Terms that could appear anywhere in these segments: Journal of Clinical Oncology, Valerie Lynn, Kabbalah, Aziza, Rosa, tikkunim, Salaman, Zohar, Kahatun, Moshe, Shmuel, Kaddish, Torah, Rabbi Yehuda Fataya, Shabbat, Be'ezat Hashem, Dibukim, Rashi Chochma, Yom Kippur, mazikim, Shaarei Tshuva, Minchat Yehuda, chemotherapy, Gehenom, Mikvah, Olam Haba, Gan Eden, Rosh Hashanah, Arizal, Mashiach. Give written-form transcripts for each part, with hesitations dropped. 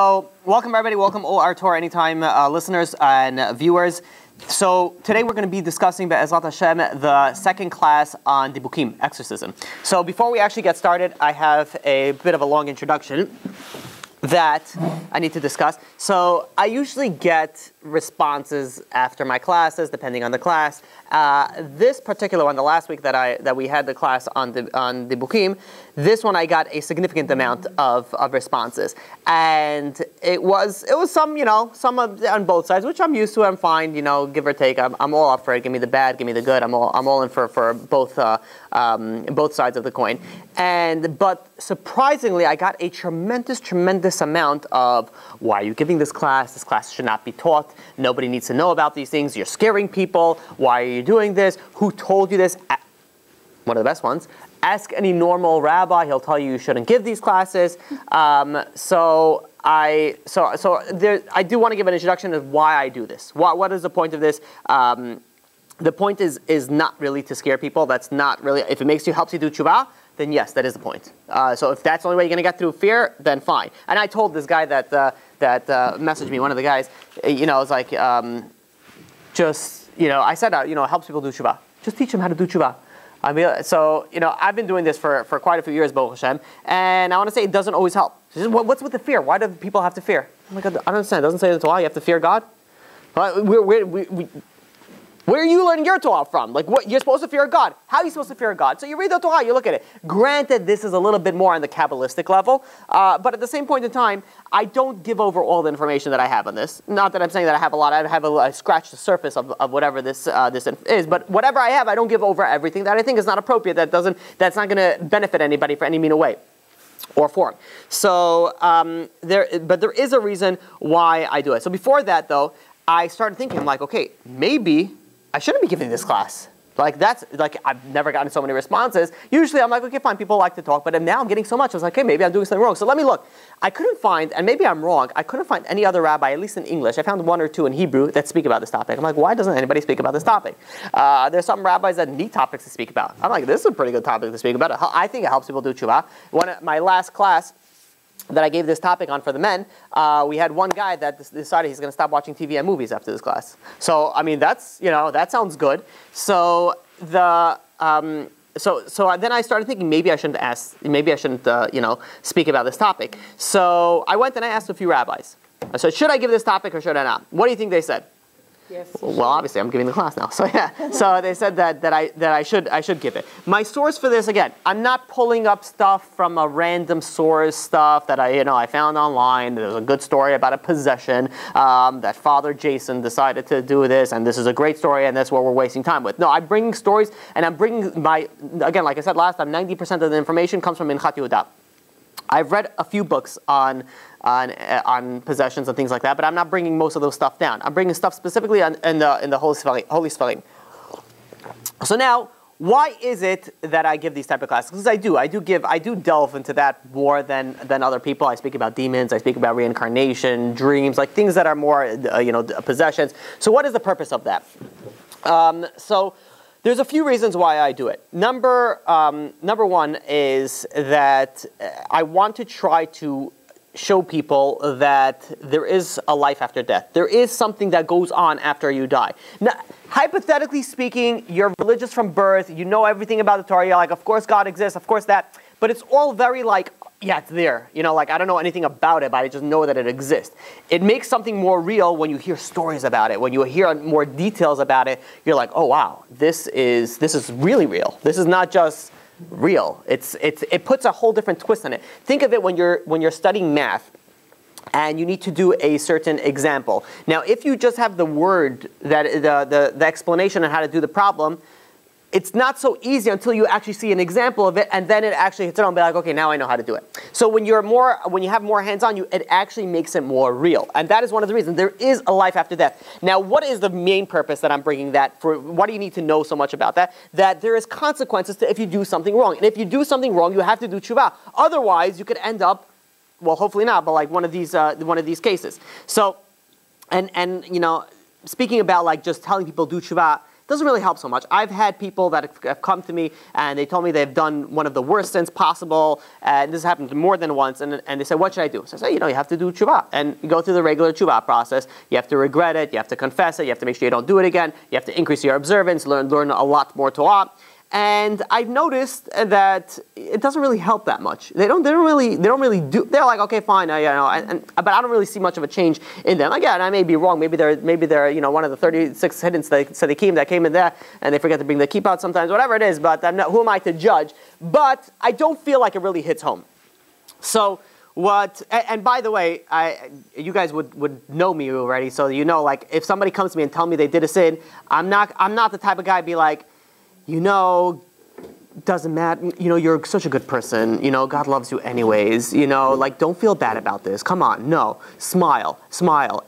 So, welcome everybody, welcome all our Torah Anytime listeners and viewers. So today we're going to be discussing Be'ezat Hashem, the second class on Dibukim, exorcism. So before we actually get started, I have a bit of a long introduction that I need to discuss. So I usually get responses after my classes, depending on the class. This particular one, the last week that we had the class on Dibukim, this one I got a significant amount of responses, and it was some, you know, some on both sides, which I'm used to. I'm fine, you know, give or take. I'm all up for it. Give me the bad, give me the good. I'm all in for both sides of the coin. But surprisingly, I got a tremendous amount of, why are you giving this class? This class should not be taught. Nobody needs to know about these things. You're scaring people. Why are you doing this? Who told you this? One of the best ones. Ask any normal rabbi. He'll tell you shouldn't give these classes. I do want to give an introduction of why I do this. What is the point of this? The point is not really to scare people. That's not really. If it helps you do tshuva, then yes, that is the point. So if that's the only way you're going to get through fear, then fine. And I told this guy that messaged me, one of the guys, you know, I was like, I said, you know, it helps people do tshuva. Just teach them how to do tshuva. I mean, so, you know, I've been doing this for quite a few years, Baruch Hashem, and I want to say it doesn't always help. So what's with the fear? Why do people have to fear? Oh my God, I don't understand. It doesn't say in the Torah you have to fear God. Where are you learning your Torah from? Like, what, you're supposed to fear God. How are you supposed to fear God? So you read the Torah, you look at it. Granted, this is a little bit more on the Kabbalistic level, but at the same point in time, I don't give over all the information that I have on this. Not that I'm saying that I have a lot. I scratched the surface of whatever this is, but whatever I have, I don't give over everything that I think is not appropriate, that's not going to benefit anybody for any mean way or form. So, there is a reason why I do it. So before that, though, I started thinking, I'm like, okay, maybe I shouldn't be giving this class. Like, that's, like, I've never gotten so many responses. Usually I'm like, okay, fine, people like to talk, but now I'm getting so much. I was like, hey, maybe I'm doing something wrong. So let me look. I couldn't find, and maybe I'm wrong, I couldn't find any other rabbi, at least in English. I found one or two in Hebrew that speak about this topic. I'm like, why doesn't anybody speak about this topic? There's some rabbis that need topics to speak about. I'm like, this is a pretty good topic to speak about. I think it helps people do tshuva. One of my last class that I gave this topic on for the men, we had one guy that decided he's going to stop watching TV and movies after this class. So, I mean, that's, you know, that sounds good. So then I started thinking maybe I shouldn't speak about this topic. So I went and I asked a few rabbis. I said, should I give this topic or should I not? What do you think they said? Yes. Well, obviously, I'm giving the class now, so yeah. So they said that I should give it. My source for this, again, I'm not pulling up stuff from a random source, stuff that I found online. There's a good story about a possession that Father Jason decided to do this, and this is a great story, and that's what we're wasting time with. No, I'm bringing stories, and I'm bringing again, like I said last time, 90% of the information comes from Minchat Yehuda. I've read a few books on possessions and things like that, but I'm not bringing most of those stuff down. I'm bringing stuff specifically in the Holy Sfarim. So now, why is it that I give these type of classes? Because I do delve into that more than other people. I speak about demons, I speak about reincarnation, dreams, like things that are more, possessions. So what is the purpose of that? There's a few reasons why I do it. Number one is that I want to try to show people that there is a life after death. There is something that goes on after you die. Now, hypothetically speaking, you're religious from birth. You know everything about the Torah. You're like, of course God exists, of course that. But it's all very like, yeah, it's there. You know, like, I don't know anything about it, but I just know that it exists. It makes something more real when you hear stories about it. When you hear more details about it, you're like, oh, wow, this is really real. This is not just real. It puts a whole different twist on it. Think of it when you're studying math and you need to do a certain example. Now, if you just have the word, the explanation on how to do the problem, it's not so easy until you actually see an example of it, and then it actually hits it on, be like, okay, now I know how to do it. So when you have more hands-on, it actually makes it more real, and that is one of the reasons there is a life after death. Now, what is the main purpose that I'm bringing that for? Why do you need to know so much about that? That there is consequences to if you do something wrong, and if you do something wrong, you have to do tshuva. Otherwise, you could end up, well, hopefully not, but like one of these cases. So, speaking about like just telling people do tshuva. doesn't really help so much. I've had people that have come to me and they told me they've done one of the worst sins possible, and this happened more than once, and they said, what should I do? So I said, you know, you have to do tshuva, and you go through the regular tshuva process. You have to regret it, you have to confess it, you have to make sure you don't do it again, you have to increase your observance, learn a lot more Torah. And I've noticed that it doesn't really help that much. They don't really do. They're like, okay, fine, but I don't really see much of a change in them. Again, I may be wrong. Maybe they're one of the 36 hidden tzaddikim that came in there, and they forget to bring the kippah out sometimes, whatever it is. But who am I to judge? But I don't feel like it really hits home. So. And by the way, you guys would know me already, so you know, like, if somebody comes to me and tell me they did a sin, I'm not the type of guy to be like, doesn't matter, you're such a good person, God loves you anyways, like, don't feel bad about this, come on, no, smile,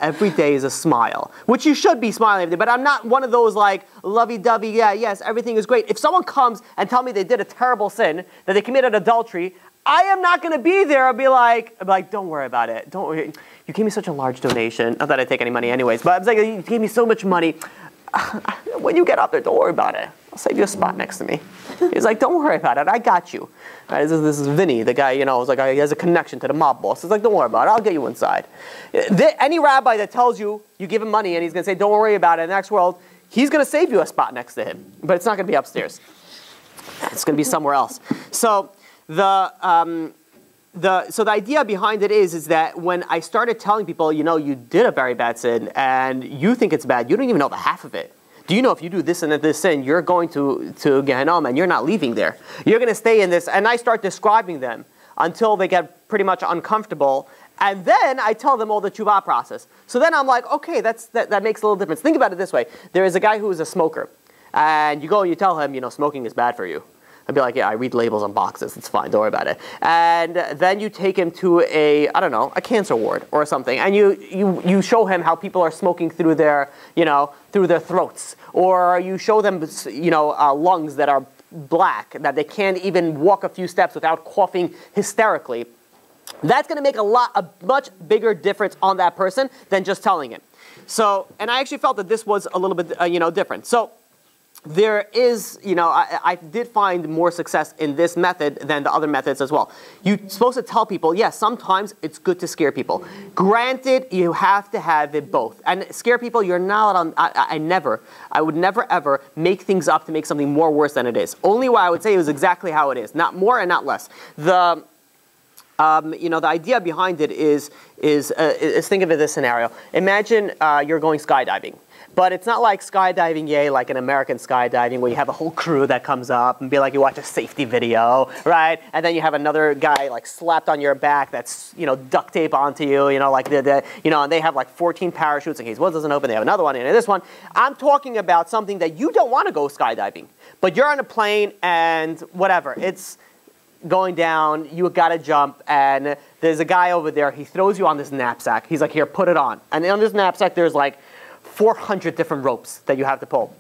every day is a smile, which you should be smiling every day, but I'm not one of those, like, lovey-dovey, yeah, yes, everything is great. If someone comes and tell me they did a terrible sin, that they committed adultery, I am not going to be there. I'll be like, don't worry about it. Don't worry. You gave me such a large donation. Not that I take any money anyways, but I was like, you gave me so much money. When you get up there, don't worry about it. I'll save you a spot next to me. He's like, don't worry about it. I got you. Right, this is Vinny, the guy, was like, he has a connection to the mob boss. He's like, don't worry about it. I'll get you inside. Any rabbi that tells you, you give him money and he's going to say, don't worry about it, in the next world, he's going to save you a spot next to him. But it's not going to be upstairs. It's going to be somewhere else. So... The idea behind it is that when I started telling people, you did a very bad sin and you think it's bad, you don't even know the half of it. Do you know if you do this and this sin, you're going to Gehenom and you're not leaving there. You're going to stay in this. And I start describing them until they get pretty much uncomfortable. And then I tell them all the tshuva process. So then I'm like, okay, that makes a little difference. Think about it this way. There is a guy who is a smoker. And you go and you tell him, smoking is bad for you. I'd be like, yeah, I read labels on boxes. It's fine. Don't worry about it. And then you take him to a cancer ward or something, and you show him how people are smoking through their, through their throats, or you show them, lungs that are black, that they can't even walk a few steps without coughing hysterically. That's going to make a much bigger difference on that person than just telling him. So, and I actually felt that this was a little bit, different. So. There is, I did find more success in this method than the other methods as well. You're supposed to tell people, yes, sometimes it's good to scare people. Granted, you have to have it both. And scare people, you're not on, I would never ever make things up to make something more worse than it is. Only what I would say is exactly how it is, not more and not less. The idea behind it is think of it this scenario. Imagine you're going skydiving. But it's not like skydiving, like an American skydiving, where you have a whole crew that comes up and be like, you watch a safety video, right? And then you have another guy like slapped on your back that's, duct tape onto you, and they have like 14 parachutes in case one doesn't open, they have another one, and this one. I'm talking about something that you don't want to go skydiving, but you're on a plane and whatever. It's going down, you gotta jump, and there's a guy over there, he throws you on this knapsack. He's like, here, put it on. And on this knapsack, there's like, 400 different ropes that you have to pull.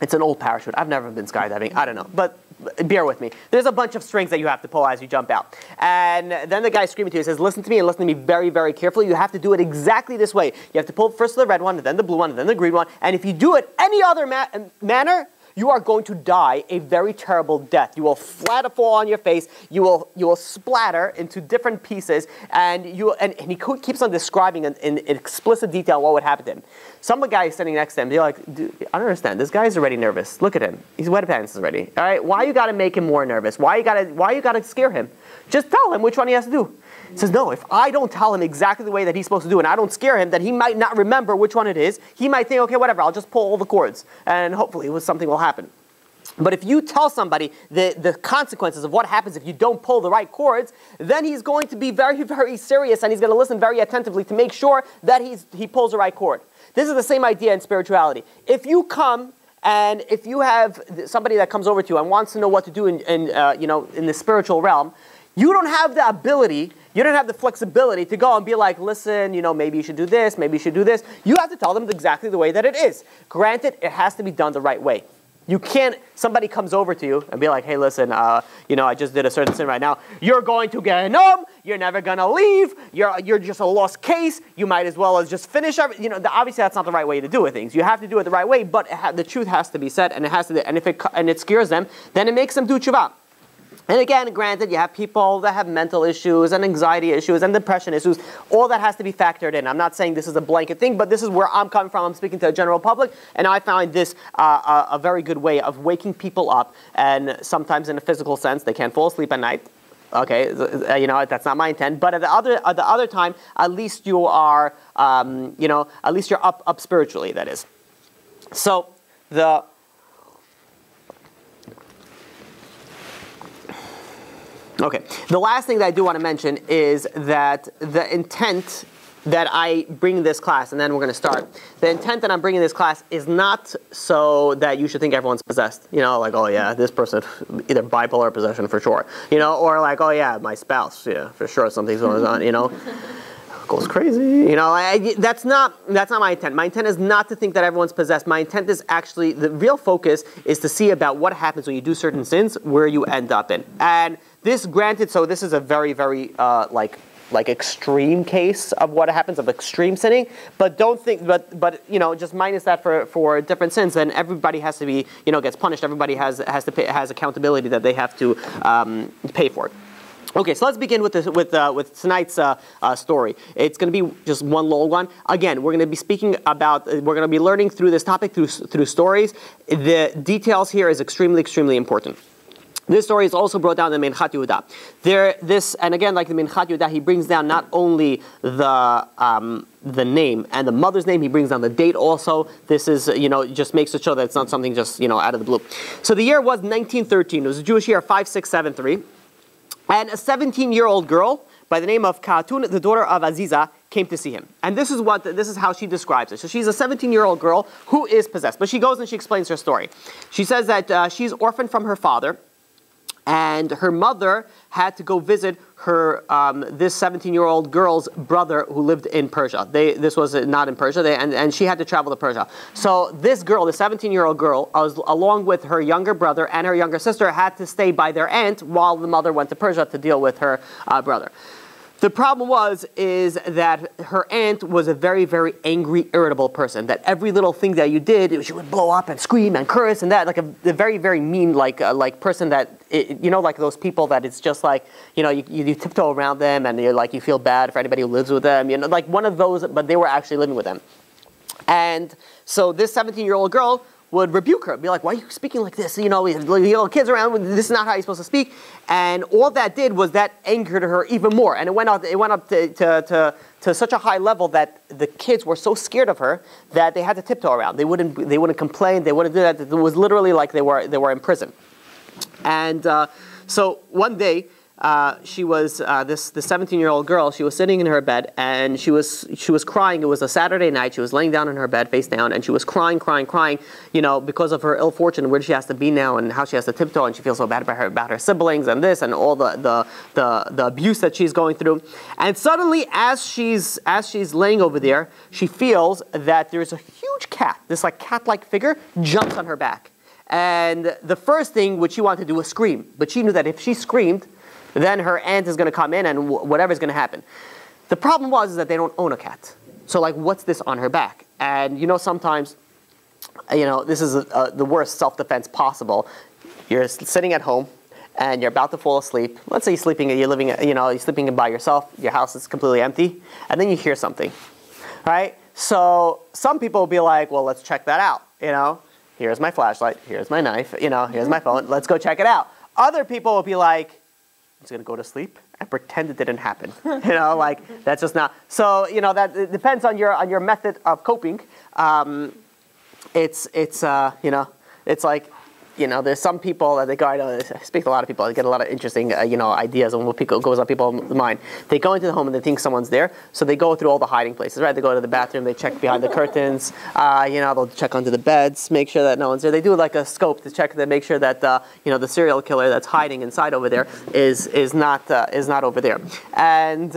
It's an old parachute. I've never been skydiving. I don't know, but bear with me. There's a bunch of strings that you have to pull as you jump out. And then the guy screaming to you says, listen to me and listen to me very, very carefully. You have to do it exactly this way. You have to pull first the red one, and then the blue one, and then the green one. And if you do it any other manner, you are going to die a very terrible death. You will flat fall on your face. You will splatter into different pieces, and he keeps on describing in explicit detail what would happen to him. Some guy is sitting next to him. They're like, dude, I don't understand. This guy's already nervous. Look at him. He's wet pants already. All right, why you gotta make him more nervous? Why you gotta scare him? Just tell him which one he has to do. He says, no, if I don't tell him exactly the way that he's supposed to do and I don't scare him, then he might not remember which one it is. He might think, okay, whatever, I'll just pull all the cords and hopefully something will happen. But if you tell somebody the consequences of what happens if you don't pull the right cords, then he's going to be very, very serious and he's going to listen very attentively to make sure that he pulls the right cord. This is the same idea in spirituality. If you come... And if you have somebody that comes over to you and wants to know what to do in the spiritual realm, you don't have the ability, you don't have the flexibility to go and be like, listen, maybe you should do this, maybe you should do this. You have to tell them exactly the way that it is. Granted, it has to be done the right way. You can't, somebody comes over to you and be like, hey, listen, I just did a certain sin right now. You're going to Gehenom. You're never going to leave. You're just a lost case. You might as well as just finish everything. Obviously, that's not the right way to do with things. You have to do it the right way, but the truth has to be said, and it has to be, and it scares them, then it makes them do tshuva. And again, granted, you have people that have mental issues and anxiety issues and depression issues. All that has to be factored in. I'm not saying this is a blanket thing, but this is where I'm coming from. I'm speaking to the general public, and I find this a very good way of waking people up. And sometimes in a physical sense, they can't fall asleep at night. Okay, that's not my intent. But at the other time, at least you are, at least you're up spiritually, that is. So the... Okay, the last thing that I do want to mention is that the intent that I bring this class, and then we're going to start, the intent that I'm bringing this class is not so that you should think everyone's possessed. Like, oh yeah, this person, either bipolar possession for sure. Or like, oh yeah, my spouse, yeah, for sure, something's going on, goes crazy. That's not my intent. My intent is not to think that everyone's possessed. My intent is actually, the real focus is to see about what happens when you do certain sins, where you end up in. And this, granted, so this is a very, very, like extreme case of what happens, of extreme sinning, but don't think, but just minus that for different sins, then everybody has to be, gets punished. Everybody has accountability that they have to pay for it. Okay, so let's begin with tonight's story. It's going to be just one long one. Again, we're going to be speaking about, we're going to be learning through this topic, through stories. The details here is extremely, extremely important. This story is also brought down in Minchat Yehuda. And again, like the Minchat Yehuda, he brings down not only the name and the mother's name, he brings down the date also. This is, just makes it show that it's not something just, out of the blue. So the year was 1913. It was a Jewish year, 5673. And a 17-year-old girl by the name of Kahatun, the daughter of Aziza, came to see him. And this is how she describes it. So she's a 17-year-old girl who is possessed. But she goes and she explains her story. She says that she's orphaned from her father. And her mother had to go visit her this 17-year-old girl's brother who lived in Persia. This was not in Persia, and she had to travel to Persia. So this girl, the 17-year-old girl, along with her younger brother and her younger sister, had to stay by their aunt while the mother went to Persia to deal with her brother. The problem is that her aunt was a very, very angry, irritable person. That every little thing that you did, she would blow up and scream and curse and that, like a very, very mean, like person that, like those people that it's just like, you tiptoe around them and you feel bad for anybody who lives with them, like one of those, but they were actually living with them. And so this 17-year-old girl would rebuke her, be like, why are you speaking like this? We have little kids around, this is not how you're supposed to speak. And all that did was that angered her even more. And it went up to such a high level that the kids were so scared of her that they had to tiptoe around. They wouldn't complain, they wouldn't do that. It was literally like they were in prison. And so one day, she was this 17-year-old girl. She was sitting in her bed and she was crying. It was a Saturday night. She was laying down in her bed, face down, and she was crying. Because of her ill fortune, where she has to be now, and how she has to tiptoe, and she feels so bad about her siblings and this and all the abuse that she's going through. And suddenly, as she's laying over there, she feels that there's a huge cat. This cat-like figure jumps on her back, and the first thing which she wanted to do was scream, but she knew that if she screamed, then her aunt is going to come in and whatever's going to happen. The problem is that they don't own a cat. So what's this on her back? And sometimes, this is the worst self-defense possible. You're sitting at home and you're about to fall asleep. Let's say you're sleeping by yourself. Your house is completely empty. And then you hear something, right? So some people will be like, well, let's check that out. Here's my flashlight. Here's my knife. Here's my phone. Let's go check it out. Other people will be like, it's going to go to sleep and pretend it didn't happen. That's just not. So that it depends on your method of coping. It's like you know, there's some people that they go, I speak to a lot of people, I get a lot of interesting, you know, ideas on what goes on people's mind. They go into the home and they think someone's there, so they go through all the hiding places, right? They go to the bathroom, they check behind the curtains, you know, they'll check under the beds, make sure that no one's there. They do like a scope to check, to make sure that, you know, the serial killer that's hiding inside over there is not over there. And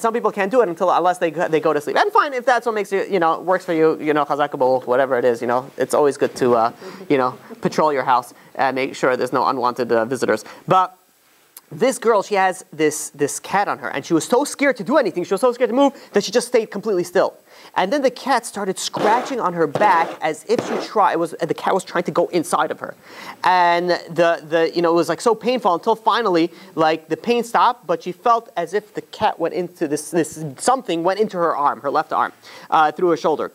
some people can't do it unless they go to sleep. And fine, if that's what makes you, you know, works for you, you know, chazakable, whatever it is, you know, it's always good to, you know, patrol your house and make sure there's no unwanted visitors. But this girl, she has this cat on her, and she was so scared to do anything, she was so scared to move, that she just stayed completely still. And then the cat started scratching on her back as if she tried. The cat was trying to go inside of her, and you know, it was like so painful until finally, like, the pain stopped. But she felt as if the cat went into this something went into her arm, her left arm, through her shoulder.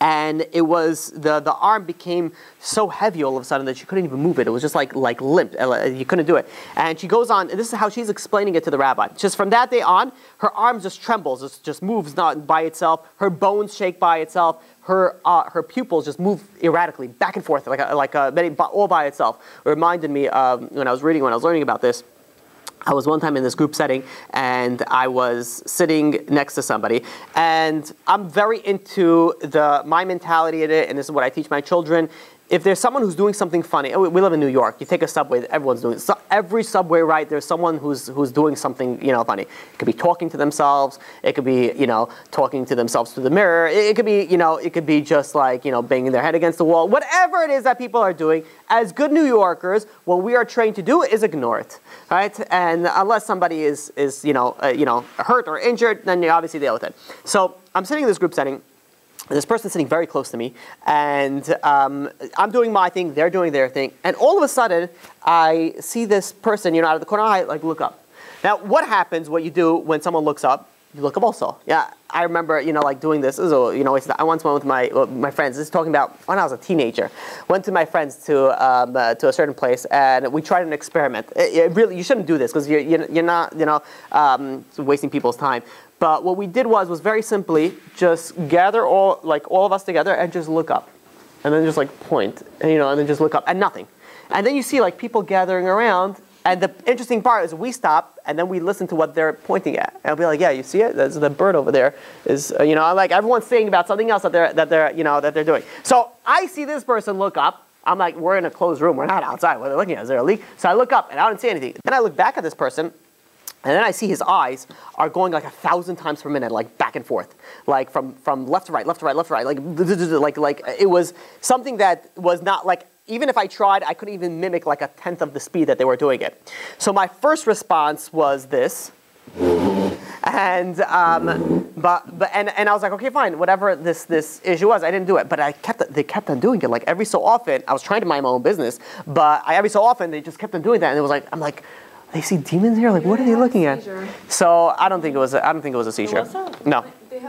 And it was, the arm became so heavy all of a sudden that she couldn't even move it. It was just like limp. You couldn't do it. And she goes on, and this is how she's explaining it to the rabbi. Just from that day on, her arm just trembles. It just moves not by itself. Her bones shake by itself. Her pupils just move erratically back and forth all by itself. It reminded me of when I was learning about this. I was one time in this group setting, and I was sitting next to somebody, and I'm very into my mentality at it, and this is what I teach my children. If there's someone who's doing something funny, we live in New York. You take a subway, everyone's doing it. So every subway ride, there's someone who's doing something, you know, funny. It could be talking to themselves. It could be, you know, talking to themselves through the mirror. It could be, you know, it could be just like, you know, banging their head against the wall. Whatever it is that people are doing, as good New Yorkers, what we are trained to do is ignore it, right? And unless somebody is you know, hurt or injured, then you obviously deal with it. So I'm sitting in this group setting. This person's sitting very close to me, and I'm doing my thing, they're doing their thing, and all of a sudden, I see this person, you know, out of the corner of my eye, like, look up. Now, what happens, what you do when someone looks up, you look up also. Yeah, I remember, you know, like doing this. You know, I once went with my friends. This is talking about when I was a teenager. Went to my friends to a certain place, and we tried an experiment. It really, you shouldn't do this because you're not, you know, wasting people's time. But what we did was very simply just gather all of us together and just look up, and then just like point, and, you know, and then just look up and nothing, and then you see like people gathering around. And the interesting part is we stop, and then we listen to what they're pointing at. And I'll be like, yeah, you see it? That's the bird over there. Is, you know, like everyone's saying about something else that they're doing. So I see this person look up. I'm like, we're in a closed room. We're not outside. What are they looking at? Is there a leak? So I look up, and I don't see anything. Then I look back at this person. And then I see his eyes are going like 1,000 times per minute, like back and forth, like from left to right, left to right, left to right, like it was something that was not like, even if I tried, I couldn't even mimic like a tenth of the speed that they were doing it. So my first response was this, and I was like, okay, fine, whatever this issue was, I didn't do it. But they kept on doing it. Like every so often, I was trying to mind my own business, but every so often they just kept on doing that, and it was like, I'm like, they see demons here? Like, what are they looking at? So I don't think it was a seizure. No.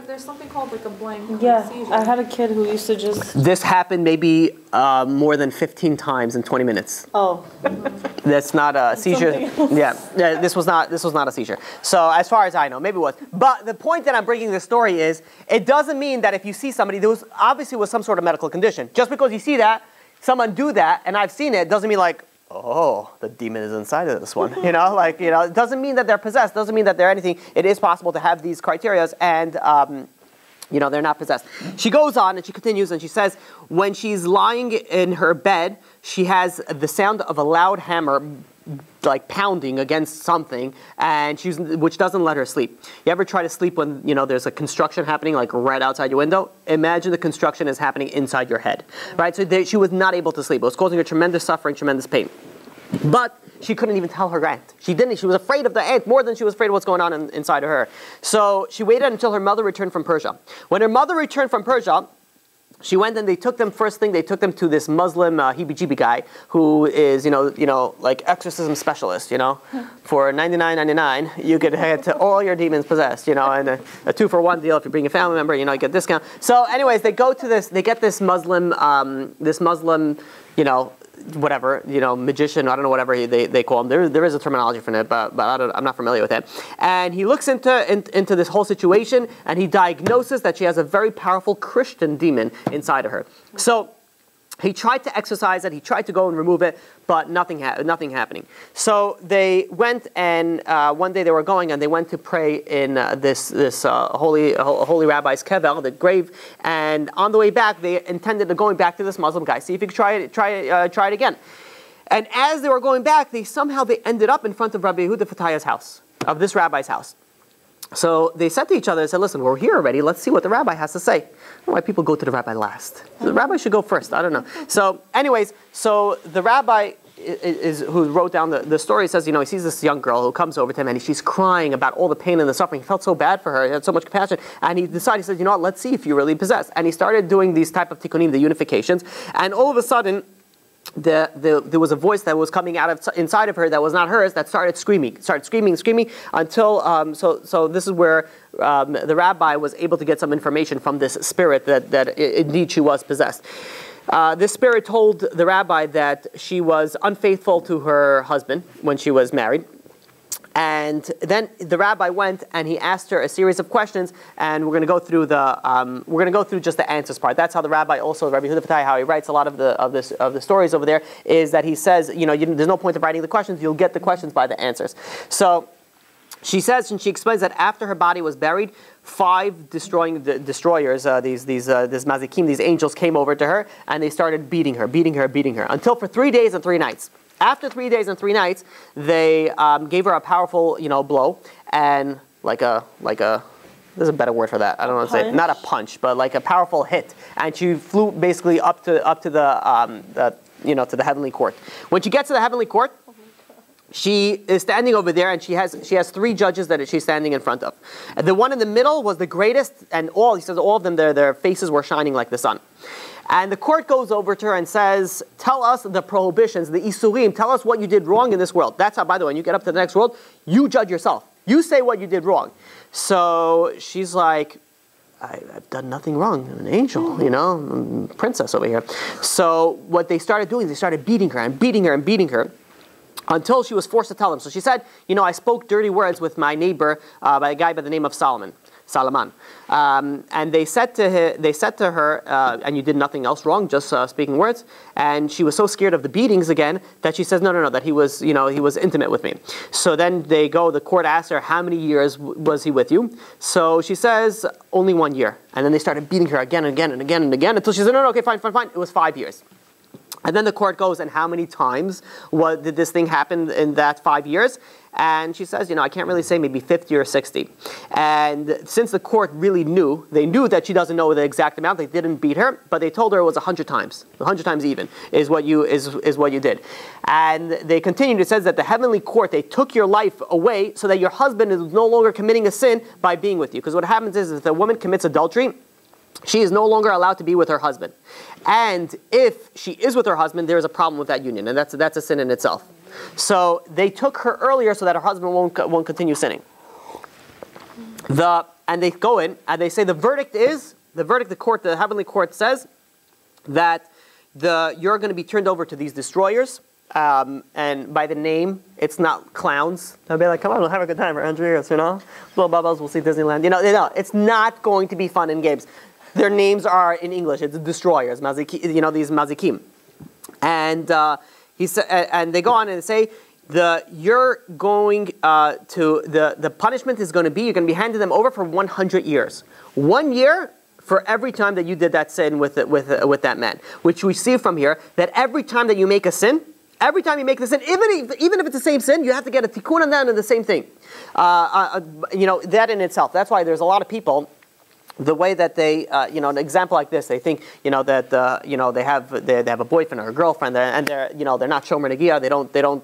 There's something called like a blank. Yeah, seizure. I had a kid who used to just. This happened maybe more than 15 times in 20 minutes. Oh. That's not a seizure. Yeah, this was not a seizure. So as far as I know, maybe it was. But the point that I'm bringing this story is, it doesn't mean that if you see somebody, there was obviously some sort of medical condition. Just because you see that, someone do that, and I've seen it, doesn't mean like, oh, the demon is inside of this one. You know, like, you know, it doesn't mean that they're possessed. Doesn't mean that they're anything. It is possible to have these criterias, and, you know, they're not possessed. She goes on and she continues, and she says, when she's lying in her bed, she has the sound of a loud hammer, like pounding against something, and which doesn't let her sleep. You ever try to sleep when, you know, there's a construction happening like right outside your window? Imagine the construction is happening inside your head, right? So she was not able to sleep. It was causing her tremendous suffering, tremendous pain. But she couldn't even tell her aunt. She didn't. She was afraid of the aunt more than she was afraid of what's going on inside of her. So she waited until her mother returned from Persia. When her mother returned from Persia, she went and they took them, first thing, they took them to this Muslim heebie-jeebie guy who is, you know, like exorcism specialist, you know. For $99.99, you could get all your demons possessed, you know, and a 2-for-1 deal if you bring a family member, you know, you get a discount. So anyways, they go to this, they get this Muslim, you know, whatever, you know, magician, I don't know, whatever they call him. There is a terminology for it, but I'm not familiar with it. And he looks into this whole situation, and he diagnoses that she has a very powerful Christian demon inside of her. So He tried to exercise it. He tried to go and remove it, but nothing happening. So they went, and one day they were going, and they went to pray in this holy rabbi's kevel, the grave. And on the way back, they intended on going back to this Muslim guy, see if he could try it again. And as they were going back, they somehow ended up in front of Rabbi Yehuda Fataya's house, of this rabbi's house. So they said to each other, they said, listen, we're here already. Let's see what the rabbi has to say. I don't know why people go to the rabbi last. The rabbi should go first. I don't know. So anyways, so the rabbi who wrote down the story says, you know, he sees this young girl who comes over to him, and she's crying about all the pain and the suffering. He felt so bad for her. He had so much compassion. And he decided, he said, you know what, let's see if you really possess. And he started doing these type of tikkunim, the unifications. And all of a sudden, there was a voice that was coming out of inside of her that was not hers, that started screaming until so this is where the rabbi was able to get some information from this spirit that indeed she was possessed. This spirit told the rabbi that she was unfaithful to her husband when she was married. And then the rabbi went and he asked her a series of questions, and we're going to go through just the answers part. That's how the rabbi also, Rabbi Yehuda Fataya, how he writes a lot of the stories over there, is that he says, you know, there's no point of writing the questions. You'll get the questions by the answers. So she says, and she explains that after her body was buried, 5 destroyers, these mazikim, these angels, came over to her, and they started beating her until for 3 days and 3 nights. After 3 days and 3 nights, they gave her a powerful, blow, and like a there's a better word for that. I don't want to say not a punch, but like a powerful hit, and she flew basically up to to the heavenly court. When she gets to the heavenly court, she is standing over there, and she has 3 judges that she's standing in front of. The one in the middle was the greatest, and all of them, their faces were shining like the sun. And the court goes over to her and says, tell us the prohibitions, the isurim, tell us what you did wrong in this world. That's how, by the way, when you get up to the next world, you judge yourself. You say what you did wrong. So she's like, I've done nothing wrong. I'm an angel, princess over here. So what they started doing, they started beating her. Until she was forced to tell them. So she said, I spoke dirty words with my neighbor, by a guy by the name of Salaman. And they said to her, and you did nothing else wrong, just speaking words. And she was so scared of the beatings again that she says, no, that he was intimate with me. So then the court asked her, how many years was he with you? So she says, only 1 year. And then they started beating her again and again until she said, no, okay, fine. It was 5 years. And then the court goes, and how many times did this thing happen in that 5 years? And she says, I can't really say, maybe 50 or 60. And since the court really knew, they knew that she doesn't know the exact amount. They didn't beat her, but they told her it was 100 times. 100 times even is what you did. And they continued. It says that the heavenly court, they took your life away so that your husband is no longer committing a sin by being with you. Because what happens is if a woman commits adultery, she is no longer allowed to be with her husband. And if she is with her husband, there is a problem with that union. And that's a sin in itself. So they took her earlier so that her husband won't continue sinning. And they go in and they say the heavenly court says that you're going to be turned over to these destroyers. And by the name, it's not clowns. They'll be like, come on, we'll have a good time for 100 years, Little bubbles, we'll see Disneyland. It's not going to be fun and games. Their names are in English. It's destroyers, these mazikim. And and they go on and say, the punishment is going to be, you're going to be handing them over for 100 years. 1 year for every time that you did that sin with that man, which we see from here that every time that you make a sin, even if it's the same sin, you have to get a tikkun on that and the same thing. That in itself. That's why there's a lot of people. The way that they, an example like this, they think, that, they have a boyfriend or a girlfriend, and they're not shomer negiah. They don't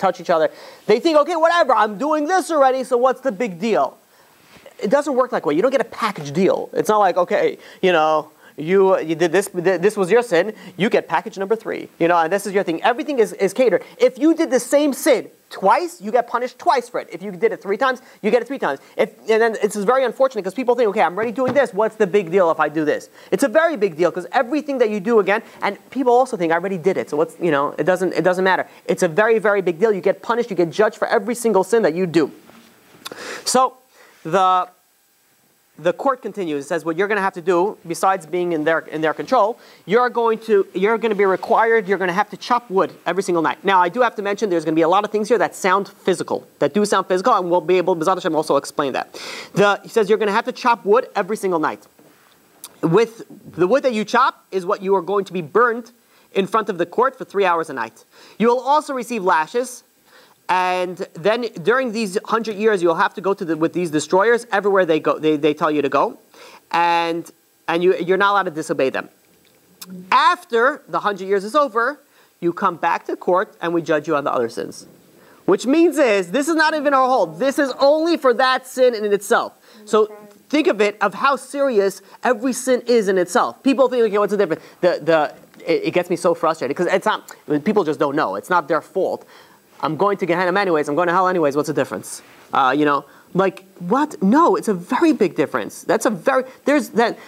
touch each other. They think, okay, whatever, I'm doing this already, so what's the big deal? It doesn't work that way. You don't get a package deal. It's not like, okay, you did this. This was your sin. You get package number 3. And this is your thing. Everything is catered. If you did the same sin twice, you get punished twice for it. If you did it 3 times, you get it 3 times. And then it's very unfortunate because people think, okay, I'm already doing this. What's the big deal if I do this? It's a very big deal because everything that you do again, and people also think I already did it. So what's it doesn't matter. It's a very, very big deal. You get punished. You get judged for every single sin that you do. So the the court continues. It says what you're going to have to do, besides being in their control, you're going to be required. You're going to have to chop wood every single night. Now, I do have to mention there's going to be a lot of things here that sound physical, that do sound physical, and we'll be able, Be'ezat Hashem, also explain that. He says you're going to have to chop wood every single night. With the wood that you chop is what you are going to be burned in front of the court for 3 hours a night. You will also receive lashes. And then during these 100 years, you'll have to go with these destroyers everywhere they go. They tell you to go, and you're not allowed to disobey them. After the 100 years is over, you come back to court and we judge you on the other sins. Which means this is not even our hold. This is only for that sin in itself. So think of it of how serious every sin is in itself. People think, okay, what's the difference? It gets me so frustrated because it's not. People just don't know. It's not their fault. I'm going to Gehenom anyways, I'm going to hell anyways, what's the difference? Like, what? No, it's a very big difference. That's very bad.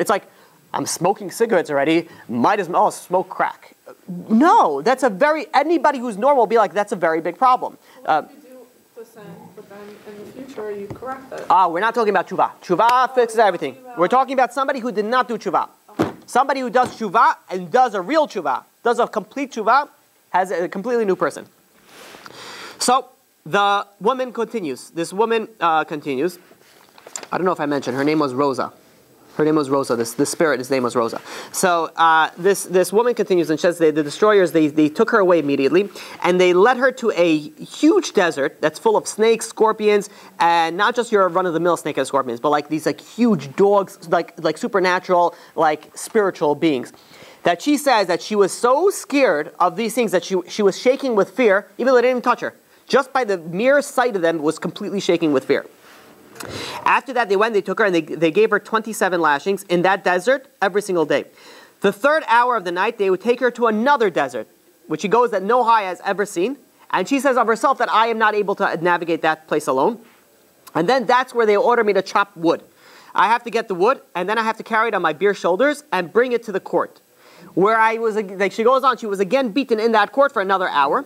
It's like, I'm smoking cigarettes already, might as well smoke crack. No, that's a very, anybody who's normal will be like, that's a very big problem. What if you do the sin, but then in the future you correct it? We're not talking about tshuva. Tshuva fixes everything. We're talking about somebody who did not do tshuva. Okay. Somebody who does tshuva and does a real tshuva, does a complete tshuva, has a completely new person. So the woman continues. This woman continues. I don't know if I mentioned her name was Rosa. Her name was Rosa. This spirit, his name was Rosa. So this woman continues and says the destroyers, they took her away immediately and they led her to a huge desert that's full of snakes, scorpions, and not just your run-of-the-mill snake and scorpions, but like these like huge dogs, like supernatural, like spiritual beings. That she says that she was so scared of these things that she was shaking with fear, even though they didn't even touch her. Just by the mere sight of them was completely shaking with fear. After that, they took her, and they gave her 27 lashings in that desert every single day. The third hour of the night, they would take her to another desert, which she goes that no eye has ever seen. And she says of herself that I am not able to navigate that place alone. And then that's where they order me to chop wood. I have to get the wood, and then I have to carry it on my bare shoulders and bring it to the court. Where I was, like she goes on, she was again beaten in that court for another hour.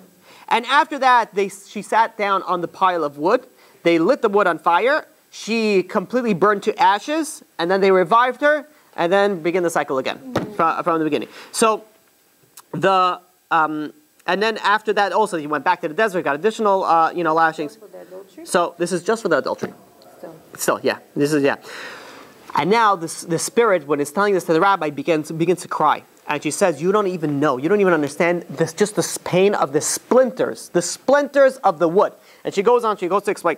And after that, she sat down on the pile of wood. They lit the wood on fire. She completely burned to ashes. And then they revived her and then began the cycle again from the beginning. So, and then after that also, he went back to the desert, got additional, lashings. So this is just for the adultery. Still, yeah. This is, yeah. And now the spirit, when it's telling this to the rabbi, begins to cry. And she says, you don't even know. You don't even understand this, just the pain of the splinters of the wood. And she goes on, she goes to explain.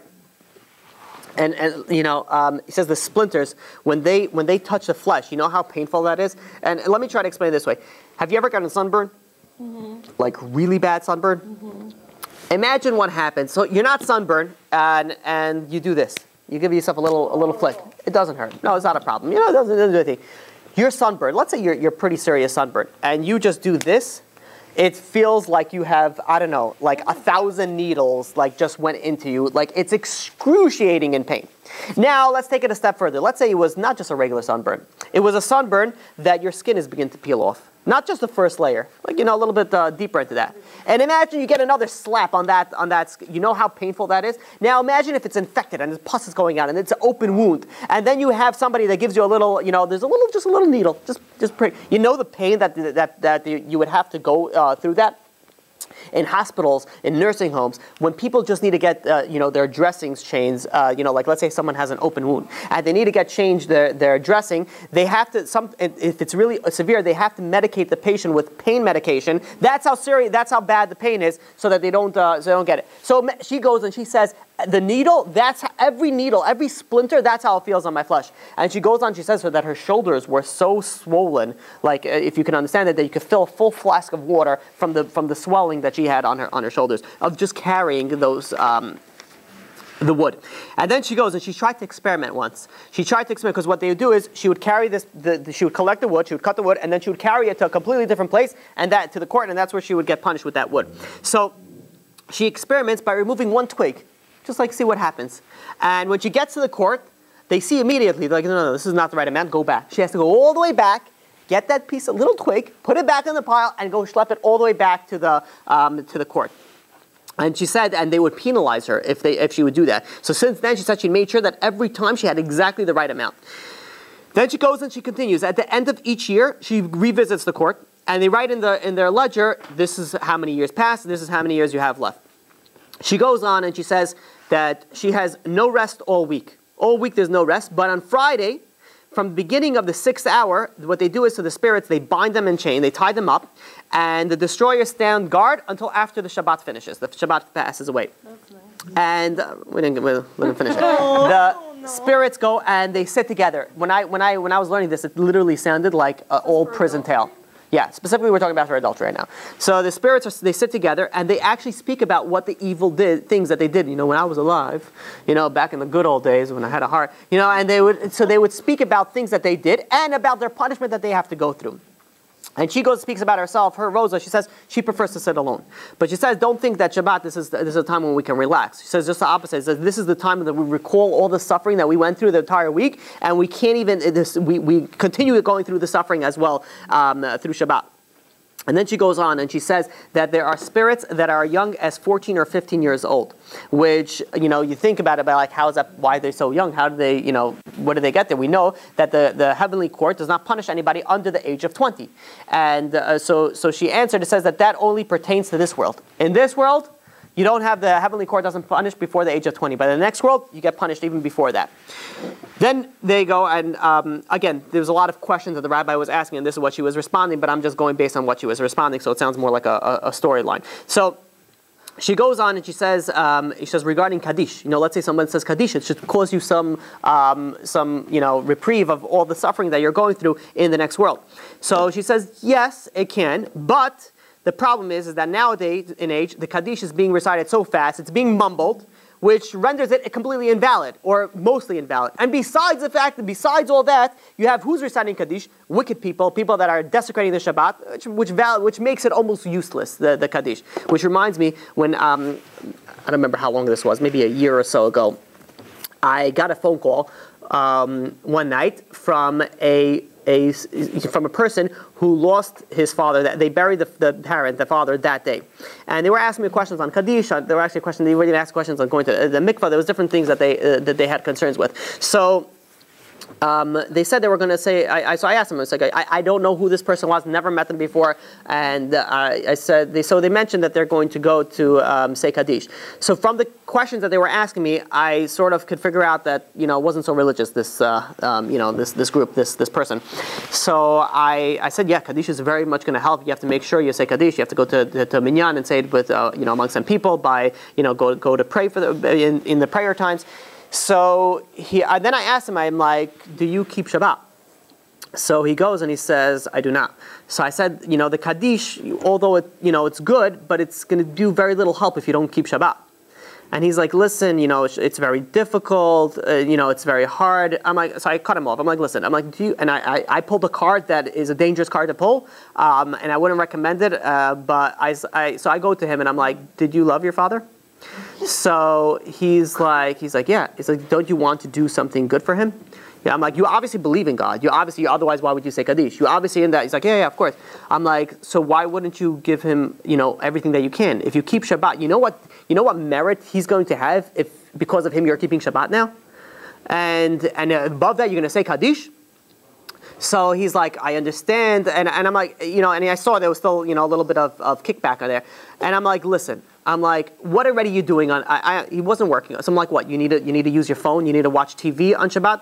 And he says the splinters, when they touch the flesh, you know how painful that is? And let me try to explain it this way. Have you ever gotten sunburn? Mm-hmm. Like really bad sunburn? Mm-hmm. Imagine what happens. So you're not sunburned and you do this. You give yourself a little flick. It doesn't hurt. No, it's not a problem. You know, it doesn't do anything. You're sunburned. Let's say you're pretty serious sunburned, and you just do this. It feels like you have, I don't know, like 1,000 needles like just went into you. Like it's excruciating in pain. Now let's take it a step further. Let's say it was not just a regular sunburn. It was a sunburn that your skin is beginning to peel off. Not just the first layer, like a little bit deeper into that. And imagine you get another slap on that. You know how painful that is. Now imagine if it's infected and the pus is going out and it's an open wound, and then you have somebody that gives you a little, there's just a little needle, just prick. You know the pain that you would have to go through that. In hospitals, in nursing homes, when people just need to get, their dressings changed, like let's say someone has an open wound, and they need to get changed their dressing, they have to, if it's really severe, they have to medicate the patient with pain medication. That's how serious, that's how bad the pain is, so that they don't get it. So she goes and she says, the needle, that's every needle, every splinter, that's how it feels on my flesh. And she goes on, she says that her shoulders were so swollen, like if you can understand it, that you could fill a full flask of water from the swelling that she had on her shoulders of just carrying those the wood. And then she goes and she tried to experiment once. She tried to experiment because what they would do is she would carry she would collect the wood, she would cut the wood, and then she would carry it to a completely different place and that to the court, and that's where she would get punished with that wood. So she experiments by removing one twig. Just like see what happens. And when she gets to the court, they see immediately, they're like, no, this is not the right amount, go back. She has to go all the way back, get that piece, a little twig, put it back in the pile, and go schlep it all the way back to the court. And she said, and they would penalize her if she would do that. So since then, she said she made sure that every time she had exactly the right amount. Then she goes and she continues. At the end of each year, she revisits the court, and they write in their ledger, this is how many years passed, and this is how many years you have left. She goes on and she says that she has no rest all week. All week there's no rest, but on Friday, from the beginning of the 6th hour, what they do is to the spirits, they bind them in chain, they tie them up, and the destroyers stand guard until after the Shabbat finishes. The Shabbat passes away. Okay. And we didn't finish it. The spirits go and they sit together. When I was learning this, it literally sounded like an old prison tale. Yeah, specifically we're talking about her adultery right now. So the spirits, they sit together and they actually speak about what the evil things that they did. You know, when I was alive, you know, back in the good old days when I had a heart, you know, and they would speak about things that they did and about their punishment that they have to go through. And she goes and speaks about herself, her Rosa. She says she prefers to sit alone. But she says, don't think that Shabbat, this is a time when we can relax. She says just the opposite. She says this is the time that we recall all the suffering that we went through the entire week, and we can't even, we continue going through the suffering as well through Shabbat. And then she goes on and she says that there are spirits that are young as 14 or 15 years old, which, you know, you think about it, but like, how is that, why are they so young? How do they, you know, what do they get there? We know that the heavenly court does not punish anybody under the age of 20. And so she answered, it says that only pertains to this world. In this world, you don't have, the heavenly court doesn't punish before the age of 20. But in the next world, you get punished even before that. Then they go, and again, there's a lot of questions that the rabbi was asking, and this is what she was responding, but I'm just going based on what she was responding, so it sounds more like a storyline. So she goes on and she says regarding Kaddish, you know, let's say someone says Kaddish, it should cause you some you know, reprieve of all the suffering that you're going through in the next world. So she says, yes, it can, but the problem is that nowadays, in age, the Kaddish is being recited so fast, it's being mumbled, which renders it completely invalid, or mostly invalid. And besides the fact that, besides all that, you have who's reciting Kaddish? Wicked people, people that are desecrating the Shabbat, which makes it almost useless, the Kaddish. Which reminds me, when, I don't remember how long this was, maybe a year or so ago, I got a phone call one night from a person who lost his father. That they buried the father that day, and they were asking me questions on Kaddish. They were actually questions. They were even asked questions on going to the Mikvah. There was different things that they had concerns with. So they said they were going to say. So I asked them. I was like, I don't know who this person was. Never met them before. And I said, they mentioned that they're going to go to say Kaddish. So from the questions that they were asking me, I sort of could figure out that, you know, it wasn't so religious, this group, this person. So I said, yeah, Kaddish is very much going to help. You have to make sure you say Kaddish. You have to go to Minyan and say it with you know, amongst some people, by, you know, go to pray for in the prayer times. So then I asked him, I'm like, do you keep Shabbat? So he goes and he says, I do not. So I said, you know, the Kaddish, although it, you know, it's good, but it's going to do very little help if you don't keep Shabbat. And he's like, listen, you know, it's very difficult, you know, it's very hard. I'm like, so I cut him off. I'm like, listen, I'm like, do you, and I pulled a card that is a dangerous card to pull, and I wouldn't recommend it, but so I go to him and I'm like, did you love your father? So he's like, yeah. He's like, don't you want to do something good for him? Yeah, I'm like, you obviously believe in God. You obviously, otherwise, why would you say Kaddish? You obviously in that. He's like, yeah, yeah, of course. I'm like, so why wouldn't you give him, you know, everything that you can? If you keep Shabbat, you know what merit he's going to have if because of him you're keeping Shabbat now, and above that you're going to say Kaddish. So he's like, I understand, and I'm like, you know, and I saw there was still, you know, a little bit of kickback on there, and I'm like, listen. I'm like, what already are you doing on, he wasn't working. So I'm like, what, you need to use your phone? You need to watch TV on Shabbat?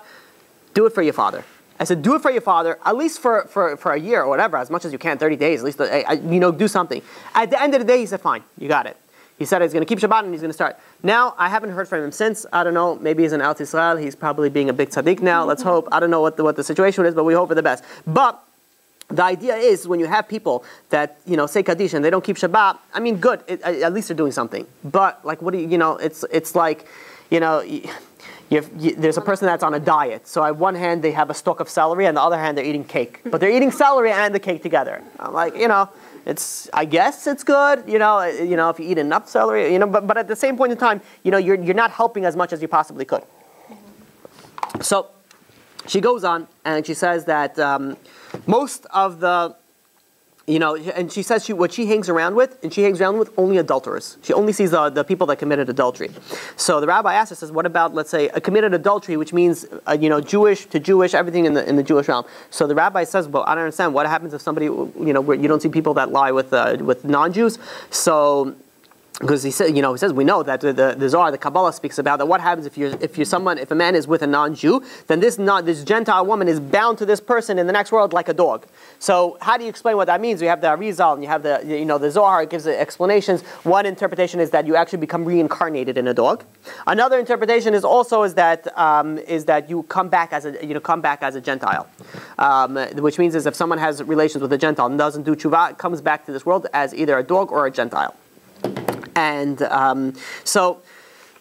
Do it for your father. I said, do it for your father, at least for a year or whatever, as much as you can, 30 days, at least, you know, do something. At the end of the day, he said, fine, you got it. He said he's going to keep Shabbat and he's going to start. Now, I haven't heard from him since. I don't know, maybe he's in Eretz Yisrael. He's probably being a big tzaddik now. Let's hope. I don't know what the situation is, but we hope for the best. But the idea is when you have people that, you know, say Kaddish and they don't keep Shabbat, I mean, good, at least they're doing something. But, like, what do you, you know, it's like, you know, there's a person that's on a diet. So on one hand, they have a stalk of celery, and the other hand, they're eating cake. But they're eating celery and the cake together. I'm like, you know, I guess it's good, you know, if you eat enough celery, you know, but at the same point in time, you know, you're not helping as much as you possibly could. So she goes on, and she says that most of the You know, and she says what she hangs around with, and she hangs around with only adulterers. She only sees the people that committed adultery. So the rabbi asks her, says, what about, let's say, a committed adultery, which means, you know, Jewish to Jewish, everything in the Jewish realm. So the rabbi says, well, I don't understand. What happens if somebody, you know, where you don't see people that lie with non-Jews? So... because he said, you know, he says we know that the Zohar, the Kabbalah speaks about that. What happens if a man is with a non-Jew, then this Gentile woman is bound to this person in the next world like a dog. So how do you explain what that means? You have the Arizal and you have the Zohar. It gives explanations. One interpretation is that you actually become reincarnated in a dog. Another interpretation is that you come back as a Gentile, which means is if someone has relations with a Gentile and doesn't do tshuva, comes back to this world as either a dog or a Gentile. And so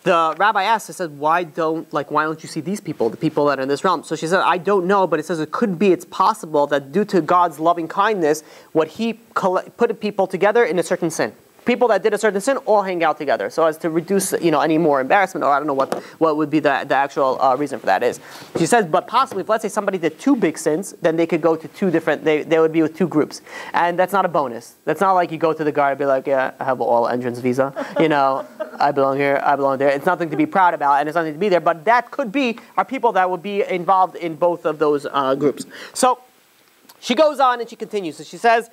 the rabbi asked, I said, why don't you see these people, the people that are in this realm? So she said, I don't know, but it says it could be, it's possible that due to God's loving kindness, what he put people together in a certain sin. People that did a certain sin all hang out together, so as to reduce, you know, any more embarrassment, or I don't know what would be the actual reason for that is. She says, but possibly, if let's say somebody did two big sins, then they could go to two different, they would be with two groups. And that's not a bonus. That's not like you go to the guard and be like, yeah, I have an all-entrance visa. You know, I belong here, I belong there. It's nothing to be proud about, and it's nothing to be there, but that could be our people that would be involved in both of those groups. So she goes on and she continues. So she says,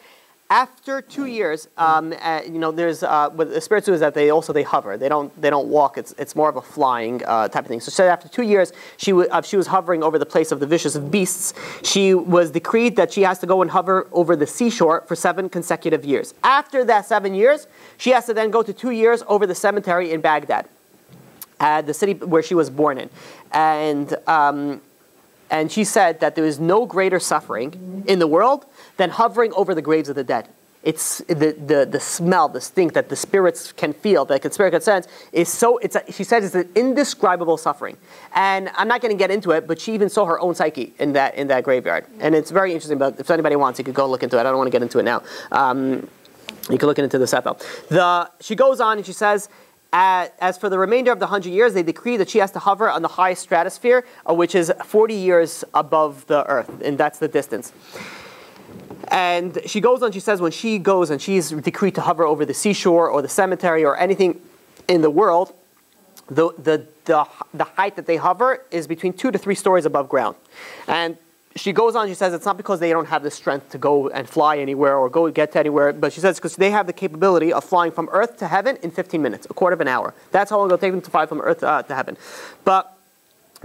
after 2 years, you know, there's with the spirits is that they hover. They don't walk. It's more of a flying type of thing. So after 2 years, she was hovering over the place of the vicious beasts. She was decreed that she has to go and hover over the seashore for 7 consecutive years. After that 7 years, she has to then go to 2 years over the cemetery in Baghdad, the city where she was born in, and she said that there is no greater suffering in the world than hovering over the graves of the dead. It's the smell, the stink that the spirits can feel, that the spirit can sense, is so, she said it's an indescribable suffering. And I'm not going to get into it, but she even saw her own psyche in that graveyard. And it's very interesting, but if anybody wants, you could go look into it. I don't want to get into it now. You can look into the Sefel. She goes on and she says, as for the remainder of the 100 years, they decree that she has to hover on the highest stratosphere, which is 40 years above the earth, and that's the distance. And she goes on, she says, when she goes and she's decreed to hover over the seashore or the cemetery or anything in the world, the height that they hover is between 2 to 3 stories above ground. And she goes on, she says, it's not because they don't have the strength to go and fly anywhere or go get to anywhere, but she says because they have the capability of flying from earth to heaven in 15 minutes, a quarter of an hour. That's how long it'll take them to fly from earth to heaven. But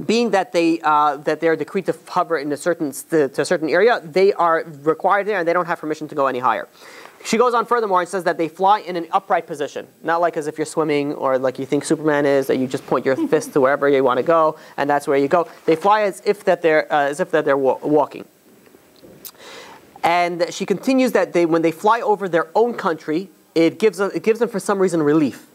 being that they're decreed to hover in a certain to a certain area, they are required there and they don't have permission to go any higher. She goes on furthermore and says that they fly in an upright position, not like as if you're swimming or like you think Superman is, that you just point your fist to wherever you want to go and that's where you go. They fly as if they're walking. And she continues that when they fly over their own country, it gives them for some reason relief.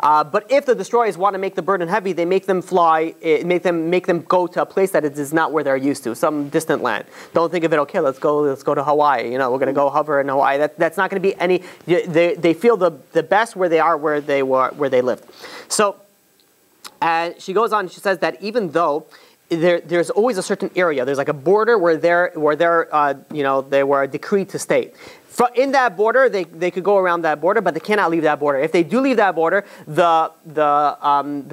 But if the destroyers want to make the burden heavy, they make them fly, make them go to a place that it is not where they're used to, some distant land. Don't think of it, okay, let's go to Hawaii. You know, we're going to go hover in Hawaii. That's not going to be any. They feel the best where they are, where they lived. So, she goes on. She says that even though there's always a certain area, there's like a border where they were decreed to stay. In that border, they could go around that border, but they cannot leave that border. If they do leave that border, the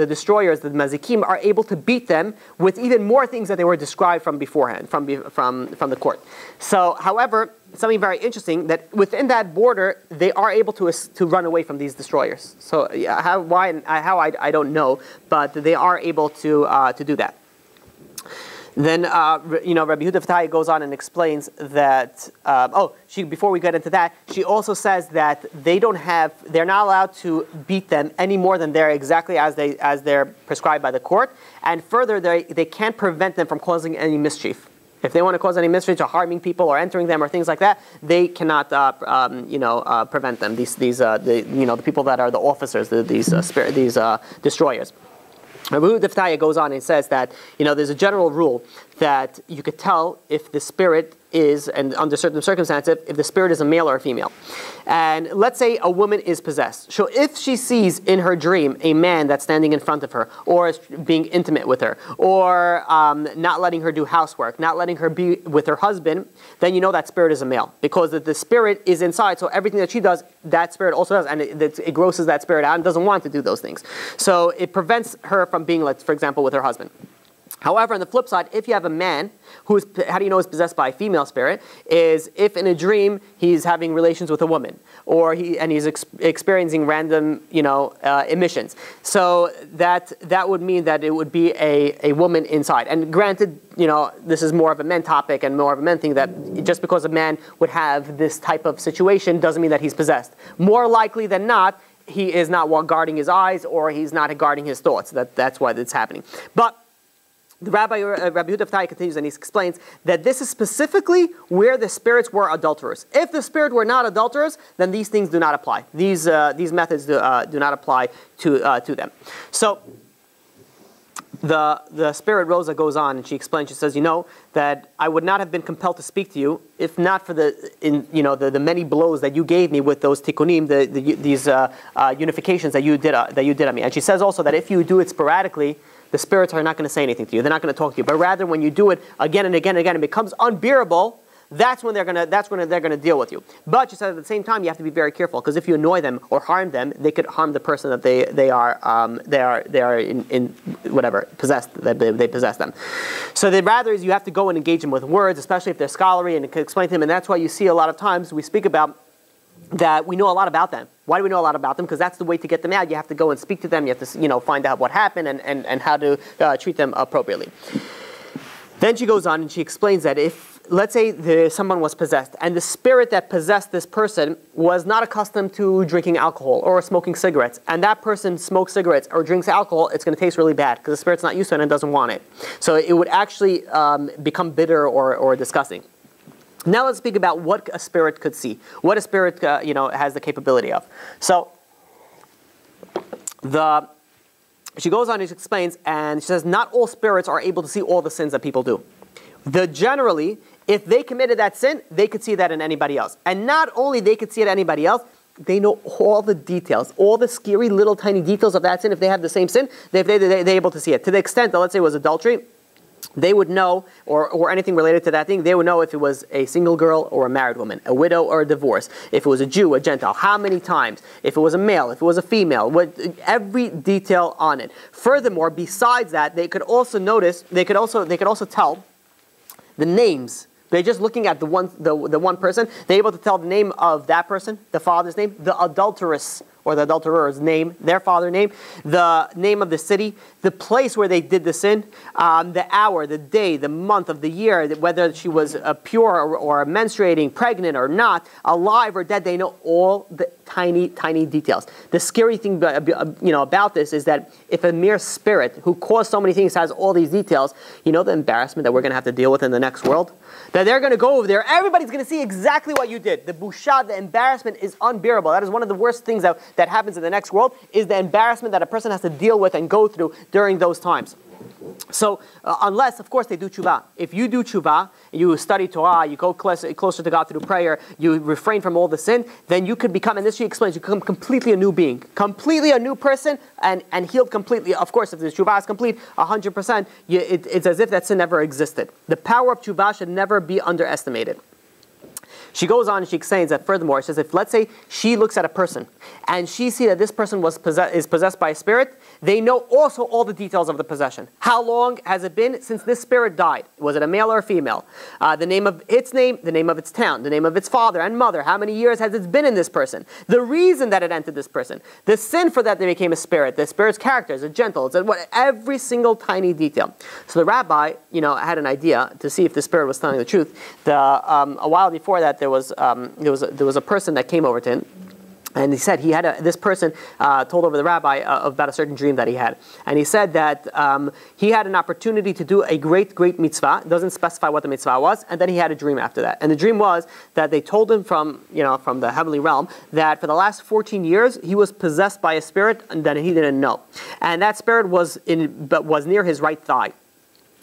destroyers, the Mazikim, are able to beat them with even more things that they were described from beforehand, from the court. So, however, something very interesting, that within that border, they are able to run away from these destroyers. So, how I don't know, but they are able to do that. Then, you know, Rabbi Yehuda Fataya goes on and explains that, before we get into that, she also says that they're not allowed to beat them any more than they're exactly as they're prescribed by the court. And further, they can't prevent them from causing any mischief. If they want to cause any mischief or harming people or entering them or things like that, they cannot, prevent them. The people that are the officers, these destroyers. Rabbi Yehuda Fataya goes on and says that, you know, there's a general rule that you could tell if the spirit is, and under certain circumstances, if the spirit is a male or a female. And let's say a woman is possessed. So if she sees in her dream a man that's standing in front of her, or is being intimate with her, or not letting her do housework, not letting her be with her husband, then you know that spirit is a male. Because the spirit is inside, so everything that she does, that spirit also does, and it grosses that spirit out and doesn't want to do those things. So it prevents her from being, like, for example, with her husband. However, on the flip side, if you have a man who is, how do you know is possessed by a female spirit, is if in a dream he's having relations with a woman, or he's experiencing random, emissions. So that would mean that it would be a woman inside. And granted, this is more of a men topic and more of a men thing, that just because a man would have this type of situation doesn't mean that he's possessed. More likely than not, he is not guarding his eyes, or he's not guarding his thoughts. That's why that's happening. But the Rabbi Yehuda Fataya continues, and he explains that this is specifically where the spirits were adulterers. If the spirit were not adulterers, then these things do not apply. These methods do not apply to them. So the spirit Rosa goes on, and she explains. She says, that I would not have been compelled to speak to you if not for the many blows that you gave me with those tikkunim, these unifications that you did on me. And she says also that if you do it sporadically, the spirits are not going to say anything to you. They're not going to talk to you. But rather, when you do it again and again and again, it becomes unbearable. That's when they're gonna deal with you. But she said at the same time, you have to be very careful, because if you annoy them or harm them, they could harm the person that they possess them. So the rather is you have to go and engage them with words, especially if they're scholarly, and explain to them. And that's why you see a lot of times we speak about that we know a lot about them. Why do we know a lot about them? Because that's the way to get them out. You have to go and speak to them. You have to find out what happened and how to treat them appropriately. Then she goes on and she explains that if, let's say, someone was possessed, and the spirit that possessed this person was not accustomed to drinking alcohol or smoking cigarettes, and that person smokes cigarettes or drinks alcohol, it's going to taste really bad because the spirit's not used to it and doesn't want it. So it would actually become bitter or disgusting. Now let's speak about what a spirit could see, what a spirit has the capability of. So she goes on and she explains, and she says, not all spirits are able to see all the sins that people do. Generally, if they committed that sin, they could see that in anybody else. And not only they could see it in anybody else, they know all the details, all the scary little tiny details of that sin. If they have the same sin, they're able to see it. To the extent that, let's say, it was adultery, they would know, or anything related to that thing, they would know if it was a single girl or a married woman, a widow or a divorce, if it was a Jew, a Gentile, how many times, if it was a male, if it was a female, every detail on it. Furthermore, besides that, they could also notice, they could also tell the names. They're just looking at the one person. They're able to tell the name of that person, the father's name, the adulteress or the adulterer's name, their father's name, the name of the city, the place where they did the sin, the hour, the day, the month of the year, whether she was pure or menstruating, pregnant or not, alive or dead. They know all the tiny, tiny details. The scary thing about this is that if a mere spirit who caused so many things has all these details, the embarrassment that we're going to have to deal with in the next world? That they're going to go over there, everybody's going to see exactly what you did. The busha, the embarrassment is unbearable. That is one of the worst things that happens in the next world, is the embarrassment that a person has to deal with and go through during those times. So, unless, of course, they do tshuva. If you do tshuva, you study Torah, you go closer to God through prayer, you refrain from all the sin, then you could become, and this she explains, you become completely a new being, completely a new person, and healed completely. Of course, if the tshuva is complete, 100%, it's as if that sin never existed. The power of tshuva should never be underestimated. She goes on and she explains that furthermore, she says, if let's say she looks at a person and she sees that this person is possessed by a spirit, they know also all the details of the possession. How long has it been since this spirit died? Was it a male or a female? The name of its name, the name of its town, the name of its father and mother. How many years has it been in this person? The reason that it entered this person. The sin for that they became a spirit. The spirit's character. Is it gentle? Is it what? Every single tiny detail. So the rabbi, had an idea to see if the spirit was telling the truth. A while before that, there was a person that came over to him, and he said this person told over the rabbi about a certain dream that he had, and he said that he had an opportunity to do a great mitzvah. It doesn't specify what the mitzvah was, and then he had a dream after that, and the dream was that they told him from the heavenly realm that for the last 14 years he was possessed by a spirit that he didn't know, and that spirit was near his right thigh.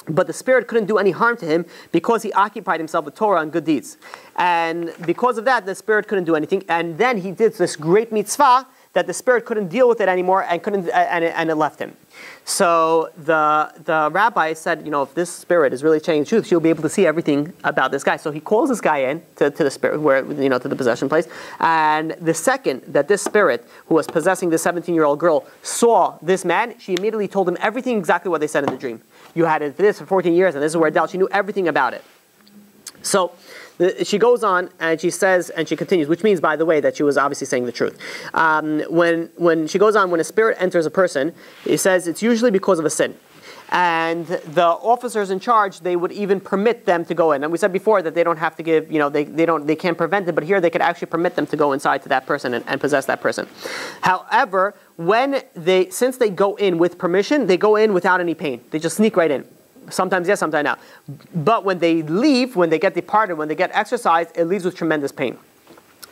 But the spirit couldn't do any harm to him because he occupied himself with Torah and good deeds. And because of that, the spirit couldn't do anything. And then he did this great mitzvah that the spirit couldn't deal with it anymore and couldn't, and it left him. So the rabbi said, you know, if this spirit is really telling the truth, you'll be able to see everything about this guy. So he calls this guy in to the spirit, where, you know, to the possession place. And the second that this spirit, who was possessing the 17-year-old girl, saw this man, she immediately told him everything, exactly what they said in the dream. You had this for 14 years, and this is where it dealt. She knew everything about it. So she goes on and she says, and she continues, which means, by the way, that she was obviously saying the truth. When she goes on, when a spirit enters a person, it says it's usually because of a sin. And the officers in charge, they would even permit them to go in. And we said before that they don't have to give, you know, they can't prevent it, but here they could actually permit them to go inside to that person and possess that person. However, since they go in with permission, they go in without any pain. They just sneak right in. Sometimes yes, sometimes no. But when they leave, when they get departed, when they get exercised, it leaves with tremendous pain.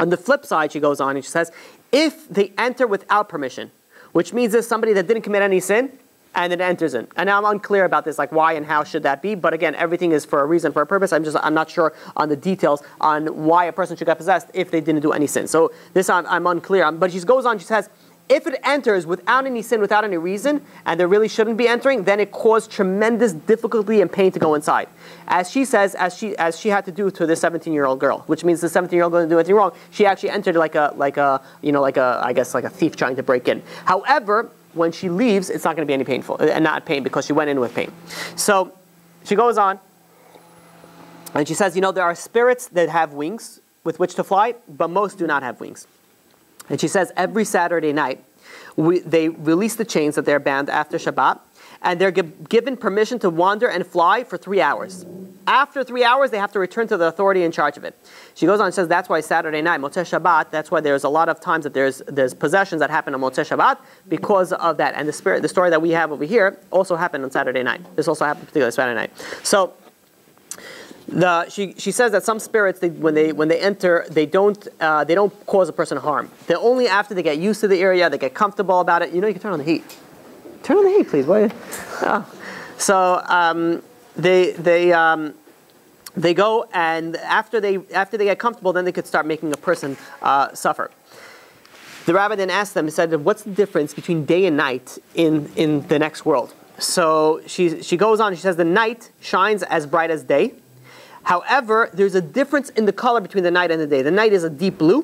On the flip side, she goes on and she says, if they enter without permission, which means there's somebody that didn't commit any sin, and it enters in. And I'm unclear about this, like why and how should that be? But again, everything is for a reason, for a purpose. I'm not sure on the details on why a person should get possessed if they didn't do any sin. So this I'm unclear on. But she goes on, she says, if it enters without any sin, without any reason, and there really shouldn't be entering, then it caused tremendous difficulty and pain to go inside. As she says, as she had to do to this 17-year-old girl, which means the 17-year-old girl didn't do anything wrong. She actually entered like a thief trying to break in. However, when she leaves, it's not going to be any painful, and not pain, because she went in with pain. So she goes on, and she says, you know, there are spirits that have wings with which to fly, but most do not have wings. And she says, every Saturday night, they release the chains that they're bound after Shabbat, and they're given permission to wander and fly for 3 hours. After 3 hours, they have to return to the authority in charge of it. She goes on and says, that's why Saturday night, Motzei Shabbat, that's why there's a lot of times that there's possessions that happen on Motzei Shabbat because of that. And the story that we have over here also happened on Saturday night. This also happened particularly Saturday night. So she says that some spirits, when they enter, they don't cause a person harm. They're only after they get used to the area, they get comfortable about it. You know, you can turn on the heat. Turn on the heat, please. Why? Oh. So they go, and after they get comfortable, then they could start making a person suffer. The rabbi then asked them. He said, "What's the difference between day and night in the next world?" So she goes on. She says, "The night shines as bright as day. However, there's a difference in the color between the night and the day. The night is a deep blue,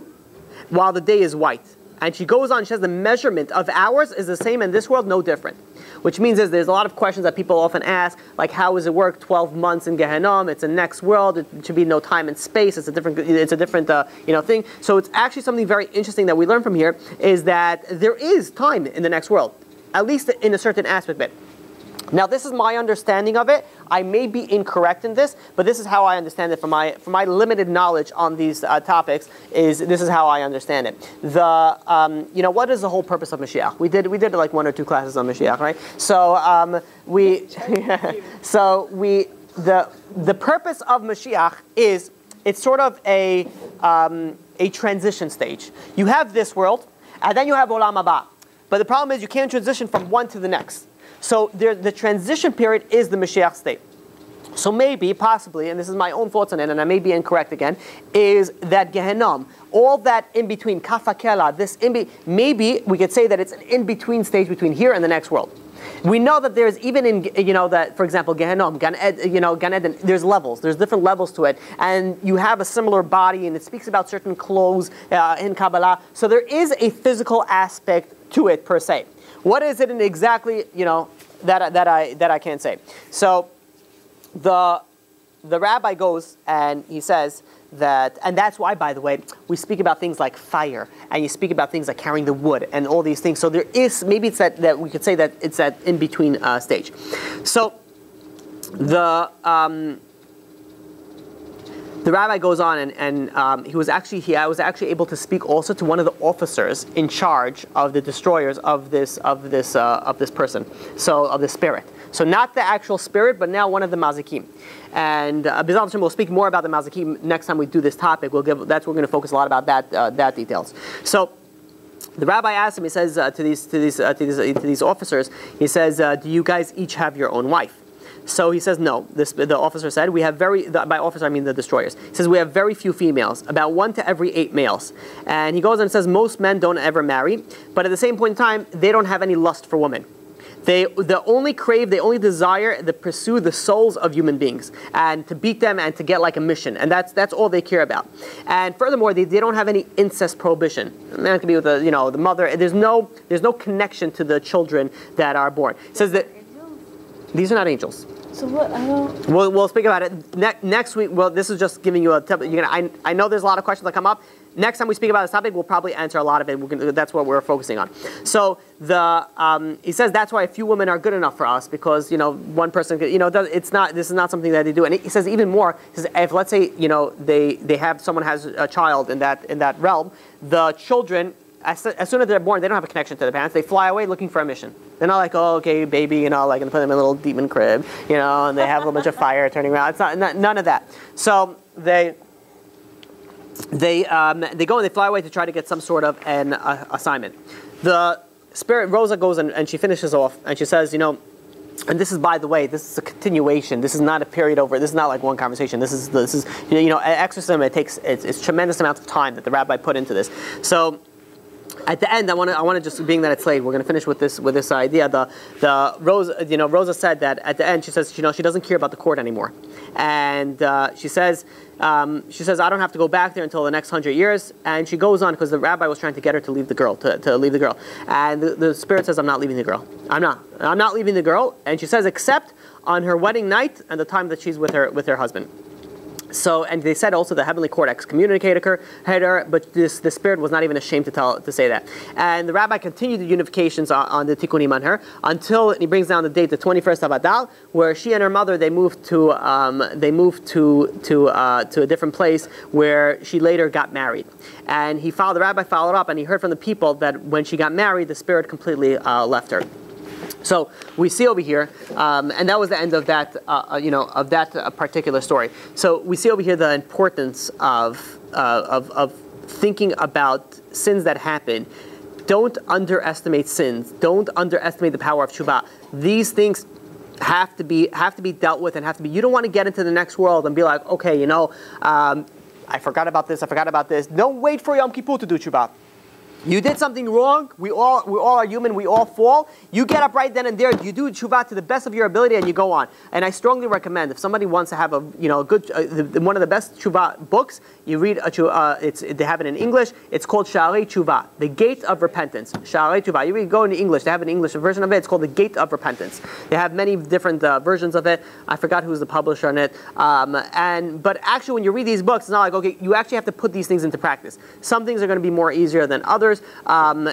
while the day is white." And she goes on, she says the measurement of hours is the same in this world, no different. Which means there's a lot of questions that people often ask, like how does it work, 12 months in Gehenom, it's the next world, it should be no time and space, it's a different thing. So it's actually something very interesting that we learn from here, is that there is time in the next world, at least in a certain aspect of it. Now, this is my understanding of it. I may be incorrect in this, but this is how I understand it from my limited knowledge on these topics. This is how I understand it. What is the whole purpose of Mashiach? We did like 1 or 2 classes on Mashiach, right? So the purpose of Mashiach is it's sort of a transition stage. You have this world, and then you have Olam Haba. But the problem is you can't transition from one to the next. So the transition period is the Mashiach state. So maybe, possibly, and this is my own thoughts on it, and I may be incorrect again, is that Gehenom, all that in between, Kafakela, maybe we could say that it's an in-between stage between here and the next world. We know that there's even that, for example, Gehenom, Gan Eden, there's levels. There's different levels to it. And you have a similar body, and it speaks about certain clothes in Kabbalah. So there is a physical aspect to it, per se. What is it in exactly, that I can't say. So the rabbi goes and he says that, and that's why, by the way, we speak about things like fire, and you speak about things like carrying the wood and all these things. So there is, maybe it's that we could say that it's that in-between stage. So the rabbi goes on, and I was actually able to speak also to one of the officers in charge of the destroyers of this person, so of the spirit. So not the actual spirit, but now one of the mazikim. And Arizal will speak more about the mazikim next time we do this topic. We're going to focus a lot about that details. So the rabbi asked him. He says to these officers, he says, do you guys each have your own wife? So he says, no. The officer said, we have by officer I mean the destroyers. He says, we have very few females, about 1 to every 8 males. And he goes on and says, most men don't ever marry, but at the same point in time, they don't have any lust for women. They only desire to pursue the souls of human beings and to beat them and to get like a mission. And that's all they care about. And furthermore, they don't have any incest prohibition. And that could be with the, you know, the mother. There's no connection to the children that are born. It says that these are not angels. So what? I don't... We'll speak about it next week. Well, this is just giving you a tip. I know there's a lot of questions that come up. Next time we speak about this topic, we'll probably answer a lot of it. That's what we're focusing on. So he says that's why a few women are good enough for us, because one person could, this is not something that they do. And he says even more, if let's say someone has a child in that realm, the children, as soon as they're born, they don't have a connection to the parents. They fly away looking for a mission. They're not like, oh, okay, baby, like, and put them in a little demon crib, and they have a little bunch of fire turning around. It's not none of that. So they go and they fly away to try to get some sort of an assignment. The spirit, Rosa, goes and she finishes off and she says, and this is, by the way, this is a continuation. This is not a period over. This is not like one conversation. This is exorcism. It's tremendous amounts of time that the rabbi put into this. So at the end, I want to just, being that it's late, we're going to finish with this idea. Rosa said that at the end, she says, she doesn't care about the court anymore, and she says, I don't have to go back there until the next 100 years. And she goes on because the rabbi was trying to get her to leave the girl, to leave the girl. And the spirit says, I'm not leaving the girl. I'm not leaving the girl. And she says, except on her wedding night and the time that she's with her husband. So, and they said also the heavenly court excommunicated her, but the spirit was not even ashamed to say that. And the rabbi continued the unifications on the tikkunim on her until he brings down the date, the 21st of Adar, where she and her mother they moved to a different place where she later got married. And the rabbi followed up, and he heard from the people that when she got married, the spirit completely left her. So we see over here, and that was the end of that, of that particular story. So we see over here the importance of thinking about sins that happen. Don't underestimate sins. Don't underestimate the power of tshuva. These things have to be dealt with and have to be. You don't want to get into the next world and be like, okay, I forgot about this. I forgot about this. Don't wait for Yom Kippur to do tshuva. You did something wrong. We all are human. We all fall. You get up right then and there. You do tshuva to the best of your ability, and you go on. And I strongly recommend, if somebody wants to have a good one of the best tshuva books, you read they have it in English. It's called Shaarei Tshuva, the Gate of Repentance. Shaarei Tshuva. You read, go into English. They have an English version of it. It's called the Gate of Repentance. They have many different versions of it. I forgot who's the publisher on it. But actually, when you read these books, it's not like, okay, you actually have to put these things into practice. Some things are going to be more easier than others. In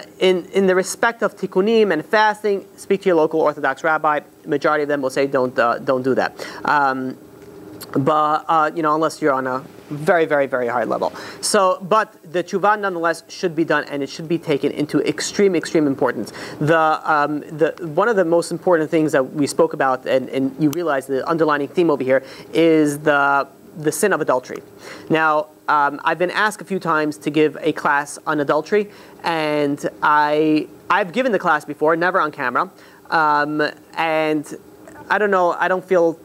the respect of tikkunim and fasting, speak to your local Orthodox rabbi. Majority of them will say don't do that. Unless you're on a very, very, very high level. So, but the tshuva nonetheless should be done, and it should be taken into extreme, extreme importance. One of the most important things that we spoke about, and you realize the underlining theme over here is the sin of adultery. Now, I've been asked a few times to give a class on adultery, and I've given the class before, never on camera, and I don't feel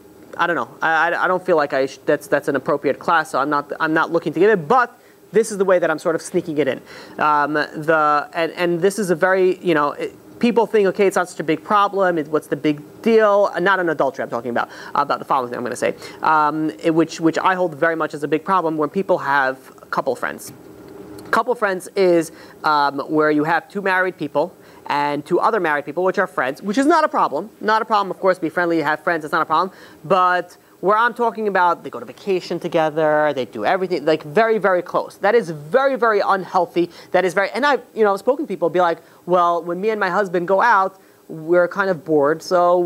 like that's an appropriate class, so I'm not looking to give it, but this is the way that I'm sort of sneaking it in. This is a very people think, okay, it's not such a big problem. What's the big deal? Not an adultery. I'm talking about the following thing I'm going to say, which I hold very much as a big problem when people have couple friends. Couple friends is where you have two married people and two other married people, which are friends, which is not a problem. Not a problem, of course. Be friendly. You have friends. It's not a problem. But where I'm talking about, they go to vacation together, they do everything, like very, very close. That is very, very unhealthy. That is very, and I've, spoken to people, be like, well, when me and my husband go out, we're kind of bored, so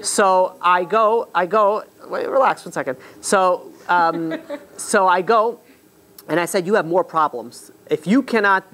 so I go, wait, relax 1 second. So I go, and I said, you have more problems If you cannot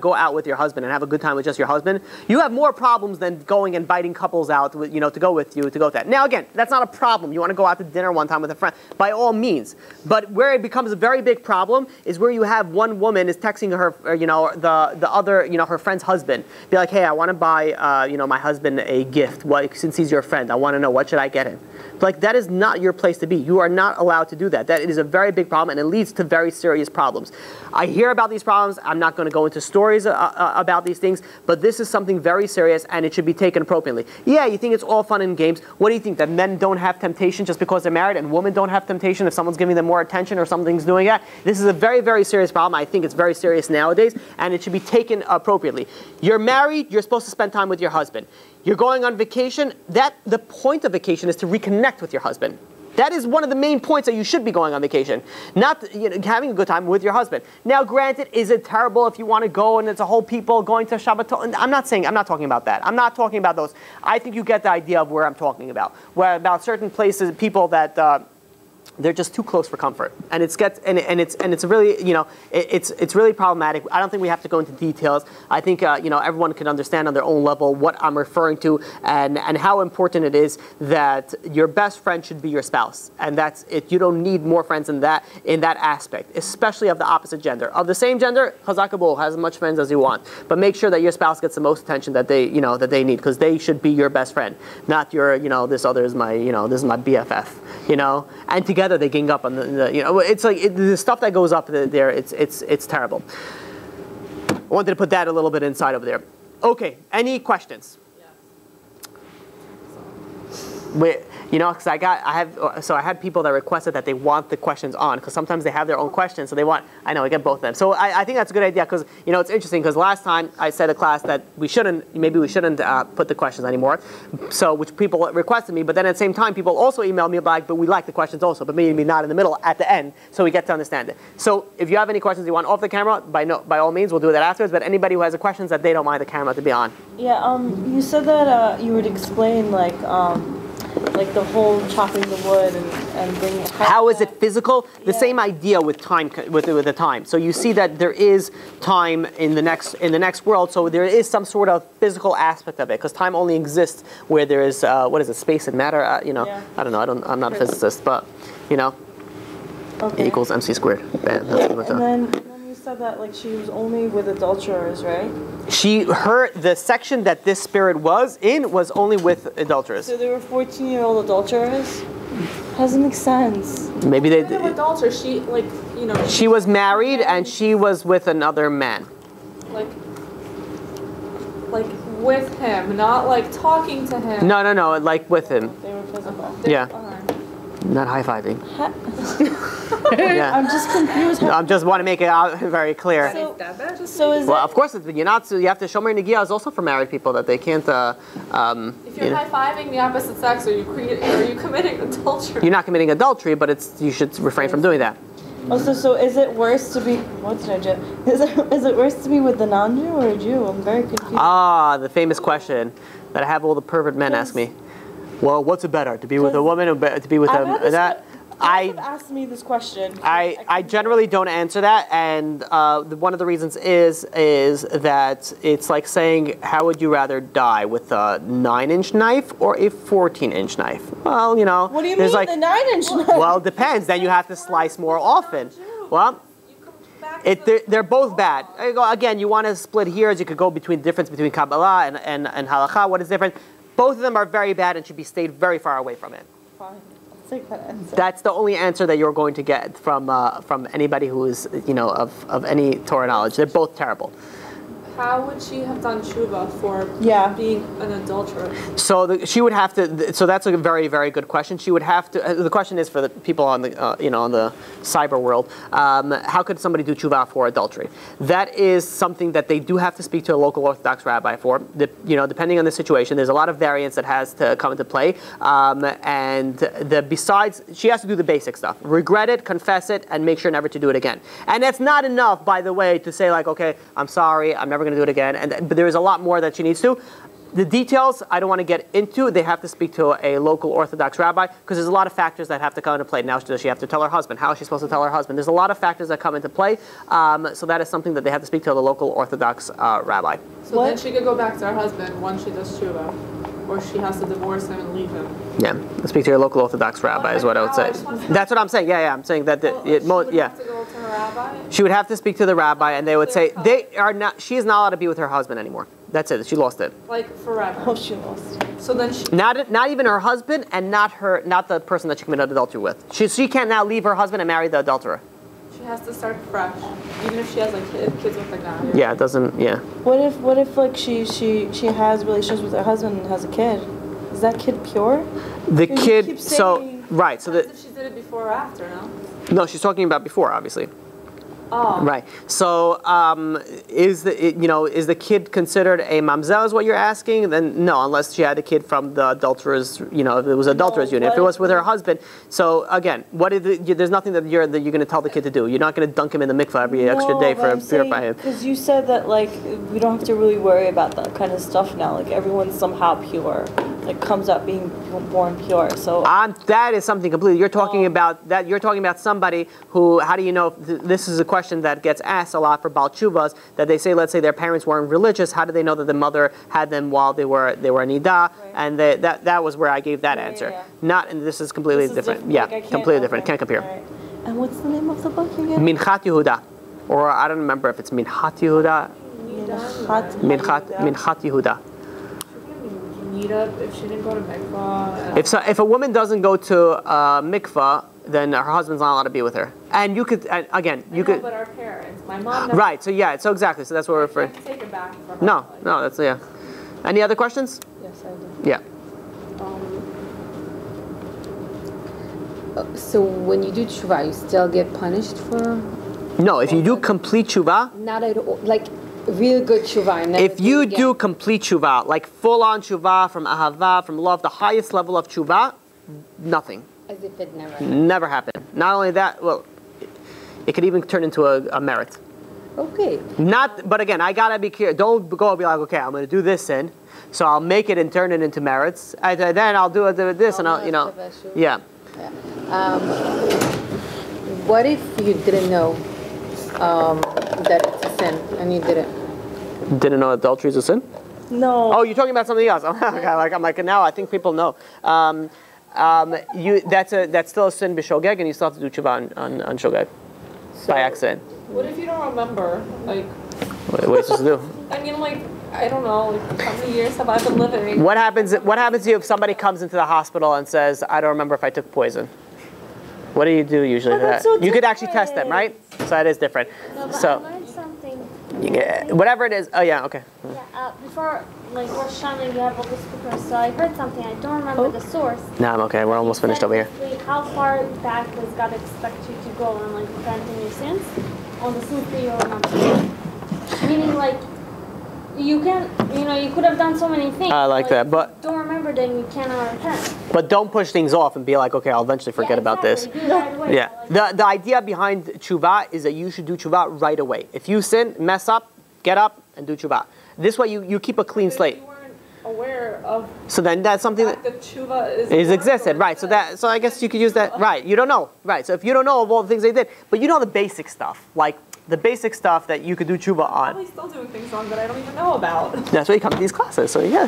go out with your husband and have a good time with just your husband, you have more problems than going and inviting couples out, with, you know, to go with you, to go with that. Now, again, that's not a problem. You want to go out to dinner one time with a friend, by all means. But where it becomes a very big problem is where you have one woman is texting her, you know, the other, you know, her friend's husband. Be like, hey, I want to buy, you know, my husband a gift. Well, since he's your friend, I want to know, what should I get him? Like, that is not your place to be. You are not allowed to do that. That is a very big problem, and it leads to very serious problems. I hear about these problems. I'm not going to go into stories about these things, but this is something very serious, and it should be taken appropriately. Yeah, you think it's all fun and games. What do you think, that men don't have temptation just because they're married, and women don't have temptation if someone's giving them more attention or something's doing that? This is a very, very serious problem. I think it's very serious nowadays, and it should be taken appropriately. You're married. You're supposed to spend time with your husband. You're going on vacation. The point of vacation is to reconnect with your husband. That is one of the main points that you should be going on vacation, not, you know, having a good time with your husband. Now, granted, is it terrible if you want to go and it's a whole people going to Shabbat? I'm not talking about that. I'm not talking about those. I think you get the idea of where I'm talking about. Where about certain places, people that they're just too close for comfort, and it's really, you know, it's really problematic. I don't think we have to go into details. I think you know, everyone can understand on their own level what I'm referring to, and how important it is that your best friend should be your spouse, and that's it. You don't need more friends than that in that aspect, especially of the opposite gender. Of the same gender, chazak bo, has as much friends as you want, but make sure that your spouse gets the most attention that they, you know, that they need, because they should be your best friend, not your, you know, this other is my, you know, this is my BFF, you know, and together they gang up on the you know, it's like the stuff that goes up there. It's terrible. I wanted to put that a little bit inside over there. Okay, any questions? Yeah. Wait, you know, because I had people that requested that they want the questions on, because sometimes they have their own questions, so they want. I know, I get both of them. So I think that's a good idea, because, you know, it's interesting, because last time I said to class that maybe we shouldn't put the questions anymore, so which people requested me, but then at the same time people also emailed me like, but we like the questions also, but maybe not in the middle, at the end, so we get to understand it. So if you have any questions you want off the camera, by all means, we'll do that afterwards. But anybody who has a questions that they don't mind the camera to be on. Yeah, you said that you would explain like the whole chopping the wood and bringing it. How is it physical? The same idea with time, with the time. So you see that there is time in the next world. So there is some sort of physical aspect of it, because time only exists where there is what is it, space and matter? You know, yeah. I don't know. I'm not a physicist, but you know, okay. E = mc². That's and then you said that like she was only with adulterers, right? The section that this spirit was in was only with adulterers. So there were 14-year-old adulterers? Doesn't make sense. Maybe they did. Adulterer, she, like, you know, she was married and she was with another man. Like with him, not like talking to him. No, like with him. They were physical. Yeah. Not high-fiving. Yeah. I'm just confused. No, I just want to make it out very clear. So is well, of course, it's, you're not. So you have to shomer negiah is also for married people, that they can't. If you're high-fiving the opposite sex, are you committing adultery? You're not committing adultery, but you should refrain from doing that. Also, so is it worse to be? What did I do? Is it worse to be with a non-Jew or a Jew? I'm very confused. Ah, the famous question that I have all the pervert men ask me. Well, what's it better, to be with a woman or to be with that? People have asked me this question. I generally don't answer that, and one of the reasons is that it's like saying, how would you rather die, with a 9-inch knife or a 14-inch knife? Well, you know, what do you mean, like, the 9-inch knife? Well, it depends. Then you have to slice more often. Well, they're both bad. Again, you want to split hairs. You could go between difference between Kabbalah and Halakha. What is different? Both of them are very bad and should be stayed very far away from it. Fine. I'll take that answer. That's the only answer that you're going to get from anybody who is, you know, of any Torah knowledge. They're both terrible. How would she have done tshuva for being an adulterer? So she would have to. So that's a very, very good question. She would have to. The question is for the people on the you know, on the cyber world. How could somebody do tshuva for adultery? That is something that they do have to speak to a local Orthodox rabbi for. You know, depending on the situation, there's a lot of variance that has to come into play. Besides, she has to do the basic stuff: regret it, confess it, and make sure never to do it again. And that's not enough, by the way, to say like, okay, I'm sorry, I'm never going to do it again, but there is a lot more that she needs to. The details, I don't want to get into. They have to speak to a local Orthodox rabbi because there's a lot of factors that have to come into play. Now, does she have to tell her husband? How is she supposed to tell her husband? There's a lot of factors that come into play. So that is something that they have to speak to the local Orthodox rabbi. So what? Then she could go back to her husband once she does tshuva, or she has to divorce him and leave him. Yeah, speak to your local Orthodox rabbi is what I would say. That's what I'm saying. Yeah, yeah, I'm saying that. She would have to speak to the rabbi, and they would say they are not. She is not allowed to be with her husband anymore. That's it. She lost it. Like forever. Oh, she lost it. So then she not even her husband, and not the person that she committed adultery with. She can't now leave her husband and marry the adulterer. She has to start fresh, even if she has like kids with a guy. Right? Yeah, it doesn't. Yeah. What if like she has relations with her husband and has a kid? Is that kid pure? The kid. So right. So that. If she did it before or after, no? No, she's talking about before, obviously. Oh. Right. So, is the kid considered a mamzel? Is what you're asking? Then no, unless she had a kid from the adulterer's, if it was adulterer's unit, if it was with her husband. So again, there's nothing that you're going to tell the kid to do. You're not going to dunk him in the mikvah every extra day for purifying him. Because you said that like we don't have to really worry about that kind of stuff now. Like everyone's somehow pure. Like comes up being born pure. So that is something completely. You're talking about that. You're talking about somebody who. How do you know? This is a question that gets asked a lot for Baal Tshuvas, that they say, let's say their parents weren't religious, how do they know that the mother had them while they were an Ida? Right. And that was where I gave that answer. Yeah. And this is completely different. Yeah, like completely different. Can't compare. Right. And what's the name of the book again? Minchat Yehuda. Or I don't remember if it's Minchat Yehuda. Minchat Yehuda. If she didn't go to mikvah. If a woman doesn't go to mikvah, then her husband's not allowed to be with her. And you could, but our parents, my mom. Never right. So yeah. So exactly. So that's what we're referring. Take it back for her. No. Life. No. That's yeah. Any other questions? Yes, I do. Yeah. So when you do tshuva, you still get punished for? No. If you do complete tshuva. Not at all. Like. Real good tshuva. If you do complete tshuva, like full-on tshuva from ahava, from love, the highest level of tshuva, nothing. As if it never happened. Never happened. Not only that, well, it could even turn into a merit. Okay. But again, I gotta be clear. Don't go and be like, okay, I'm gonna do this sin, so I'll make it and turn it into merits. And then I'll do this, and I'll, yeah. Yeah. What if you didn't know? That it's a sin, and you didn't. Didn't know adultery is a sin? No. Oh, you're talking about something else. I'm like now I think people know. That's still a sin b'shogeg, and you still have to do tshuva on shogeg by accident. What if you don't remember? Like. What are you supposed to do? I mean, like. I don't know, like, how many years have I been living? What happens to you if somebody comes into the hospital and says, I don't remember if I took poison? What do you do usually? You could actually test them, right? So that is different. No, so I learned something. Whatever it is. Oh yeah. Okay. Yeah. Before like Rosh Hashanah, you have all this paper. So I heard something. I don't remember the source. No, I'm okay. We're almost finished over here. How far back does God expect you to go on like repenting your sins, on the sins that you remember? Meaning like. You can, you could have done so many things. I like that, but don't remember, then you cannot repent. But don't push things off and be like, okay, I'll eventually forget about this. Right away, yeah, the idea behind tshuva is that you should do tshuva right away. If you sin, mess up, get up, and do tshuva. This way, you keep a clean slate. You weren't aware of. So then that's something that tshuva is existed, right? So I guess you could use that, right? You don't know, right? So if you don't know of all the things they did, but you know the basic stuff, like. The basic stuff that you could do tshuva on. I'm still doing things on that I don't even know about. That's why you come to these classes. So yeah.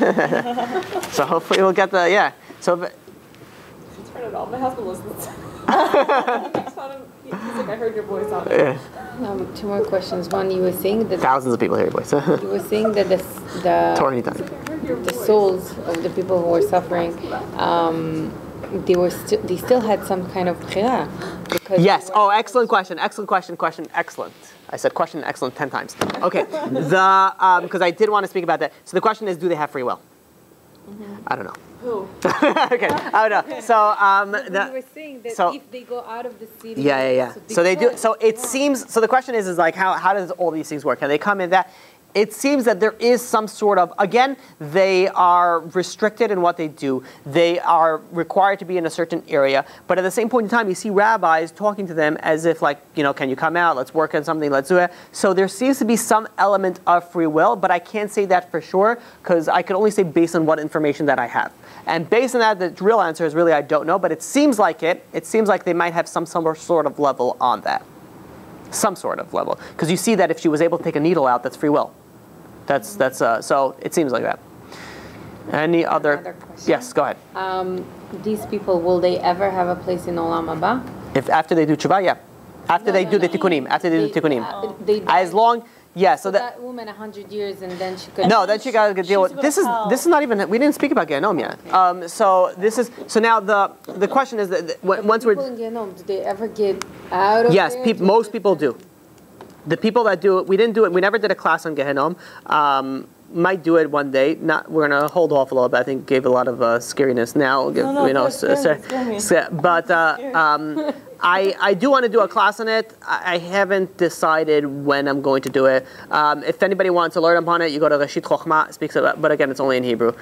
So hopefully we'll get the yeah. So. Should turn it off. My husband listens. He's like, I heard your voice on it. Yeah. Two more questions. One, you were saying that thousands of people hear your voice. You were saying that the souls of the people who were suffering. They still had some kind of chira. Yes. Oh, excellent question. Excellent question. Question. Excellent. I said question. Excellent 10 times. Okay. Because I did want to speak about that. So the question is, do they have free will? Mm-hmm. I don't know. Who? Okay. I don't know. So we were saying that if they go out of the city. Yeah. So they do. So it seems. So the question is like, how does all these things work? How they come in that. it seems that there is some sort of, again, they are restricted in what they do. They are required to be in a certain area. But at the same point in time, you see rabbis talking to them as if, like, you know, can you come out? Let's work on something. Let's do it. So there seems to be some element of free will, but I can't say that for sure because I can only say based on what information that I have. And based on that, the real answer is really I don't know, but it seems like it. It seems like they might have some sort of level on that. Some sort of level. Because you see that if she was able to take a needle out, that's free will. So it seems like that. Any other question? Yes, go ahead. These people, will they ever have a place in Olam Haba? If after they do tshuva, yeah. After they do the tikkunim. As long, yeah. So that woman 100 years and then she could. No, then she got to deal with this is not even. We didn't speak about Gehenom yet. Okay. So now the question is that once we're in Gehenom, do they ever get out of? Yes, most people do. The people that do it, we didn't do it. We never did a class on Gehenom. Might do it one day. We're gonna hold off a little bit. I think gave a lot of scariness now. I do want to do a class on it. I haven't decided when I'm going to do it. If anybody wants to learn upon it, you go to Rashi Chochma. Speaks about, but again, it's only in Hebrew,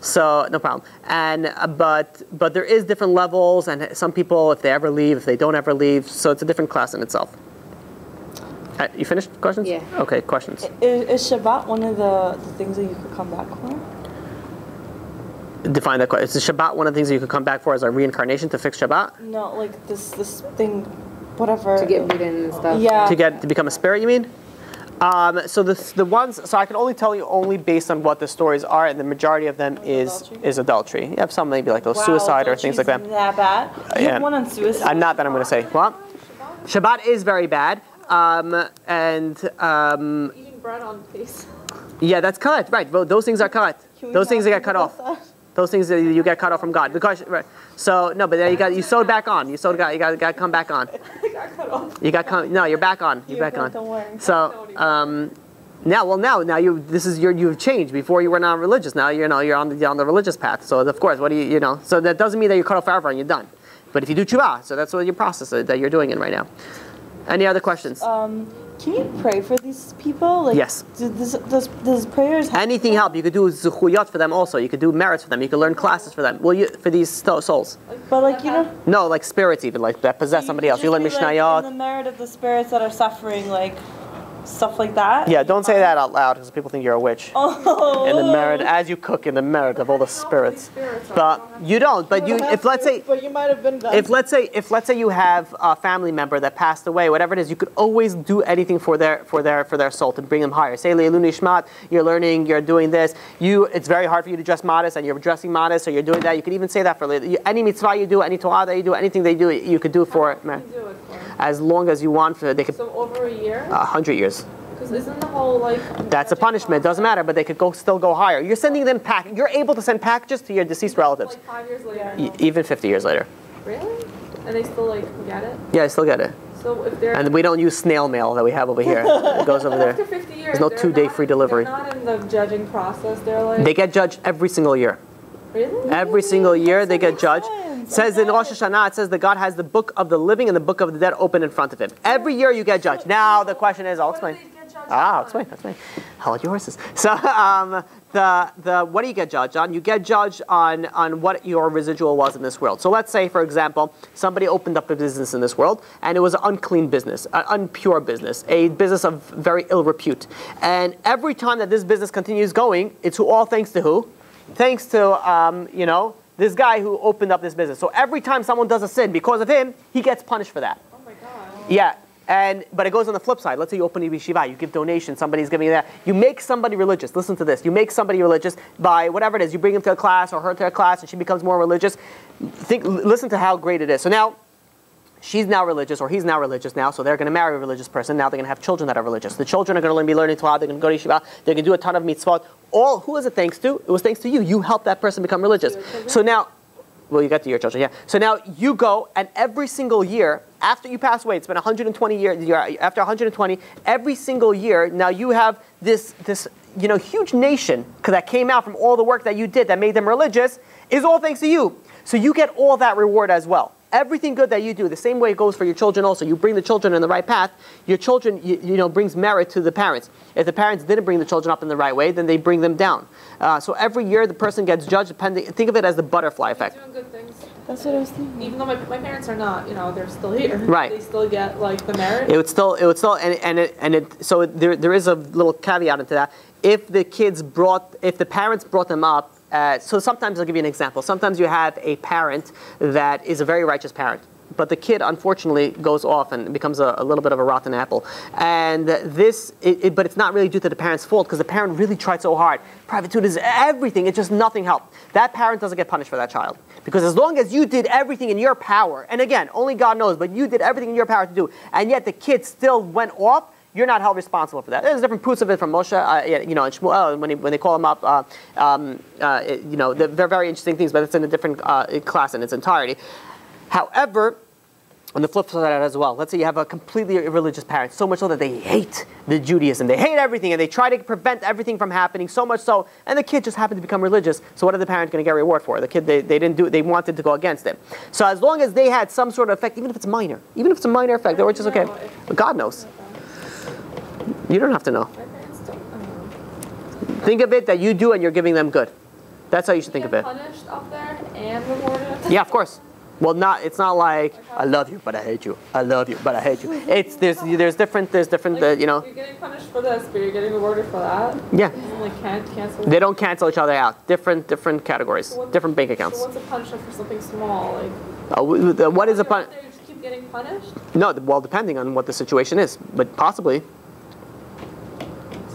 so no problem. And but there is different levels, and some people, if they ever leave, if they don't ever leave, so it's a different class in itself. You finished questions? Yeah. Okay, questions. Is Shabbat one of the things that you could come back for? Define that question. Is Shabbat one of the things that you could come back for as a reincarnation to fix Shabbat? No, like this thing, whatever. To get beaten and stuff. Yeah. To become a spirit, you mean? So I can only tell you based on what the stories are, and the majority of them is adultry. You have some maybe like those suicide or things like that. That bad? You have one on suicide. Not that I'm going to say. What? Shabbat is very bad. Eating bread on face. Yeah, that's cut, right? Well, those things are cut. Those things that get cut off. Those things that you get cut off from God. Because right. So no, but then you sewed back on. You got to come back on. I got cut off. You're back on. You're back on. Don't worry. So now you've changed. Before you were non-religious. Now you're on the religious path. So of course, what do you know? So that doesn't mean that you're cut off forever and you're done. But if you do tshuva, so that's what your process is, that you're doing it right now. Any other questions? Can you pray for these people? Like, yes. Does prayers help? Anything help? You could do zuchuyot for them also. You could do merits for them. You could learn classes for them. For these souls? But like no, like spirits even that possess somebody else. You learn mishnayot. Like, the merit of the spirits that are suffering, like stuff like that. Yeah, don't say that out loud because people think you're a witch. Oh. And the merit as you cook in the merit of all the spirits. But you don't. But you, if let's say, but you might have been done. If let's say you have a family member that passed away, whatever it is, you could always do anything for their soul to bring them higher. Say le'ilun nishmat. You're learning. You're doing this. It's very hard for you to dress modest, and you're dressing modest, so you're doing that. You could even say that for any mitzvah you do, any Torah that you do, anything they do, you could do for it. As long as you want, they could. So over a year. 100 years. Because isn't the whole that's a punishment. Doesn't matter, but they could still go higher. You're sending them You're able to send packages to your deceased relatives. Like 5 years later. Even 50 years later. Really? And they still get it? Yeah, they still get it. So if they're and we don't use snail mail that we have over here. It goes over there. After 50 years, there's no two-day free delivery. They're not in the judging process. They're they get judged every single year. Really? Every single year they get judged. It says in Rosh Hashanah, it says that God has the book of the living and the book of the dead open in front of him. Every year you get judged. Now the question is, I'll explain. I'll explain. Hold your horses. So what do you get judged on? You get judged on what your residual was in this world. So let's say, for example, somebody opened up a business in this world, and it was an unclean business, an impure business, a business of very ill repute. And every time that this business continues going, it's all thanks to who? Thanks to, this guy who opened up this business. So every time someone does a sin, because of him, he gets punished for that. Oh my God. Yeah. But it goes on the flip side. Let's say you open a yeshiva, you give donations, somebody's giving you that. You make somebody religious. Listen to this. You make somebody religious by whatever it is. You bring him to a class or her to a class, and she becomes more religious. Listen to how great it is. So now she's now religious, or he's now religious now, so they're going to marry a religious person. Now they're going to have children that are religious. The children are going to be learning Torah. They're going to go to yeshiva. They're going to do a ton of mitzvot. Who is it thanks to? It was thanks to you. You helped that person become religious. So now, you got to your children, yeah. So now you go, and every single year, after you pass away, it's been 120 years, after 120, every single year, now you have this huge nation that came out from all the work that you did that made them religious, is all thanks to you. So you get all that reward as well. everything good that you do, the same way it goes for your children also. You bring the children on the right path, your children, you know, brings merit to the parents. If the parents didn't bring the children up in the right way, then they bring them down. So every year the person gets judged depending, think of it as the butterfly effect. Doing good things. That's what I was thinking. Even though my parents are not, you know, they're still here. Right. They still get, like, the merit. So there is a little caveat into that. If the parents brought them up, so sometimes I'll give you an example. Sometimes you have a parent that is a very righteous parent, but the kid unfortunately goes off and becomes a little bit of a rotten apple. And but it's not really due to the parent's fault because the parent really tried so hard. Private tutors, everything, it's just nothing helped. That parent doesn't get punished for that child. Because as long as you did everything in your power, and again, only God knows, but you did everything in your power to do, and yet the kid still went off, you're not held responsible for that. There's different proofs of it from Moshe, you know, and Shmuel, when they call him up, you know, they're very interesting things, but it's in a different class in its entirety. However, on the flip side as well, let's say you have a completely irreligious parent, so much so that they hate the Judaism. They hate everything, and they try to prevent everything from happening, so much so, and the kid just happened to become religious, so what are the parents going to get reward for? The kid, they didn't do it, they wanted to go against it. So as long as they had some sort of effect, even if it's minor, even if it's a minor effect, they were just okay. But God knows. You don't have to know. Think of it that you do and you're giving them good. That's how you should think of it. Punished up there and rewarded? Yeah, of course. Well, it's not like I love you, but I hate you. I love you, but I hate you. There's different, like, you know. You're getting punished for this, but you're getting rewarded for that. Yeah. Like, they don't cancel each other out. Different categories, so different bank accounts. So what's a punishment for something small? Like, what is a punishment? You just keep getting punished? No, well, depending on what the situation is, but possibly.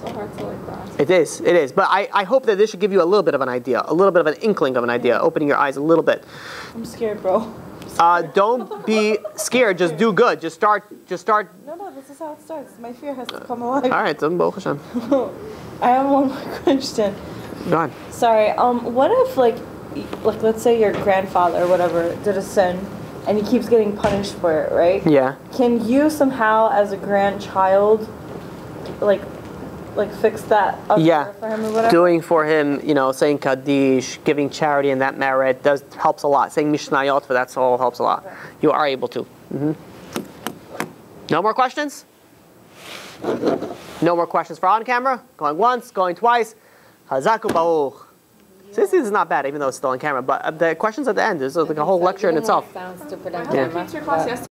So hard to like that. It is. But I hope that this should give you a little bit of an idea, a little bit of an inkling of an idea, opening your eyes a little bit. I'm scared, bro. I'm scared. Don't be scared. Just do good. Just start. No, this is how it starts. My fear has to come alive. All right, then, Baruch Hashem. I have one more question. Go on. Sorry. What if like let's say your grandfather or whatever did a sin, and he keeps getting punished for it, right? Yeah. Can you somehow, as a grandchild, like fix that up for him or whatever? Doing for him, you know, saying Kaddish, giving charity and that merit helps a lot. Saying Mishnayot for that soul helps a lot. Okay. You are able to. No more questions? No more questions for on camera? Going once, going twice. Hazaku Baruch. So this is not bad, even though it's still on camera, but the questions at the end is like a whole lecture in itself. Sounds stupid on camera.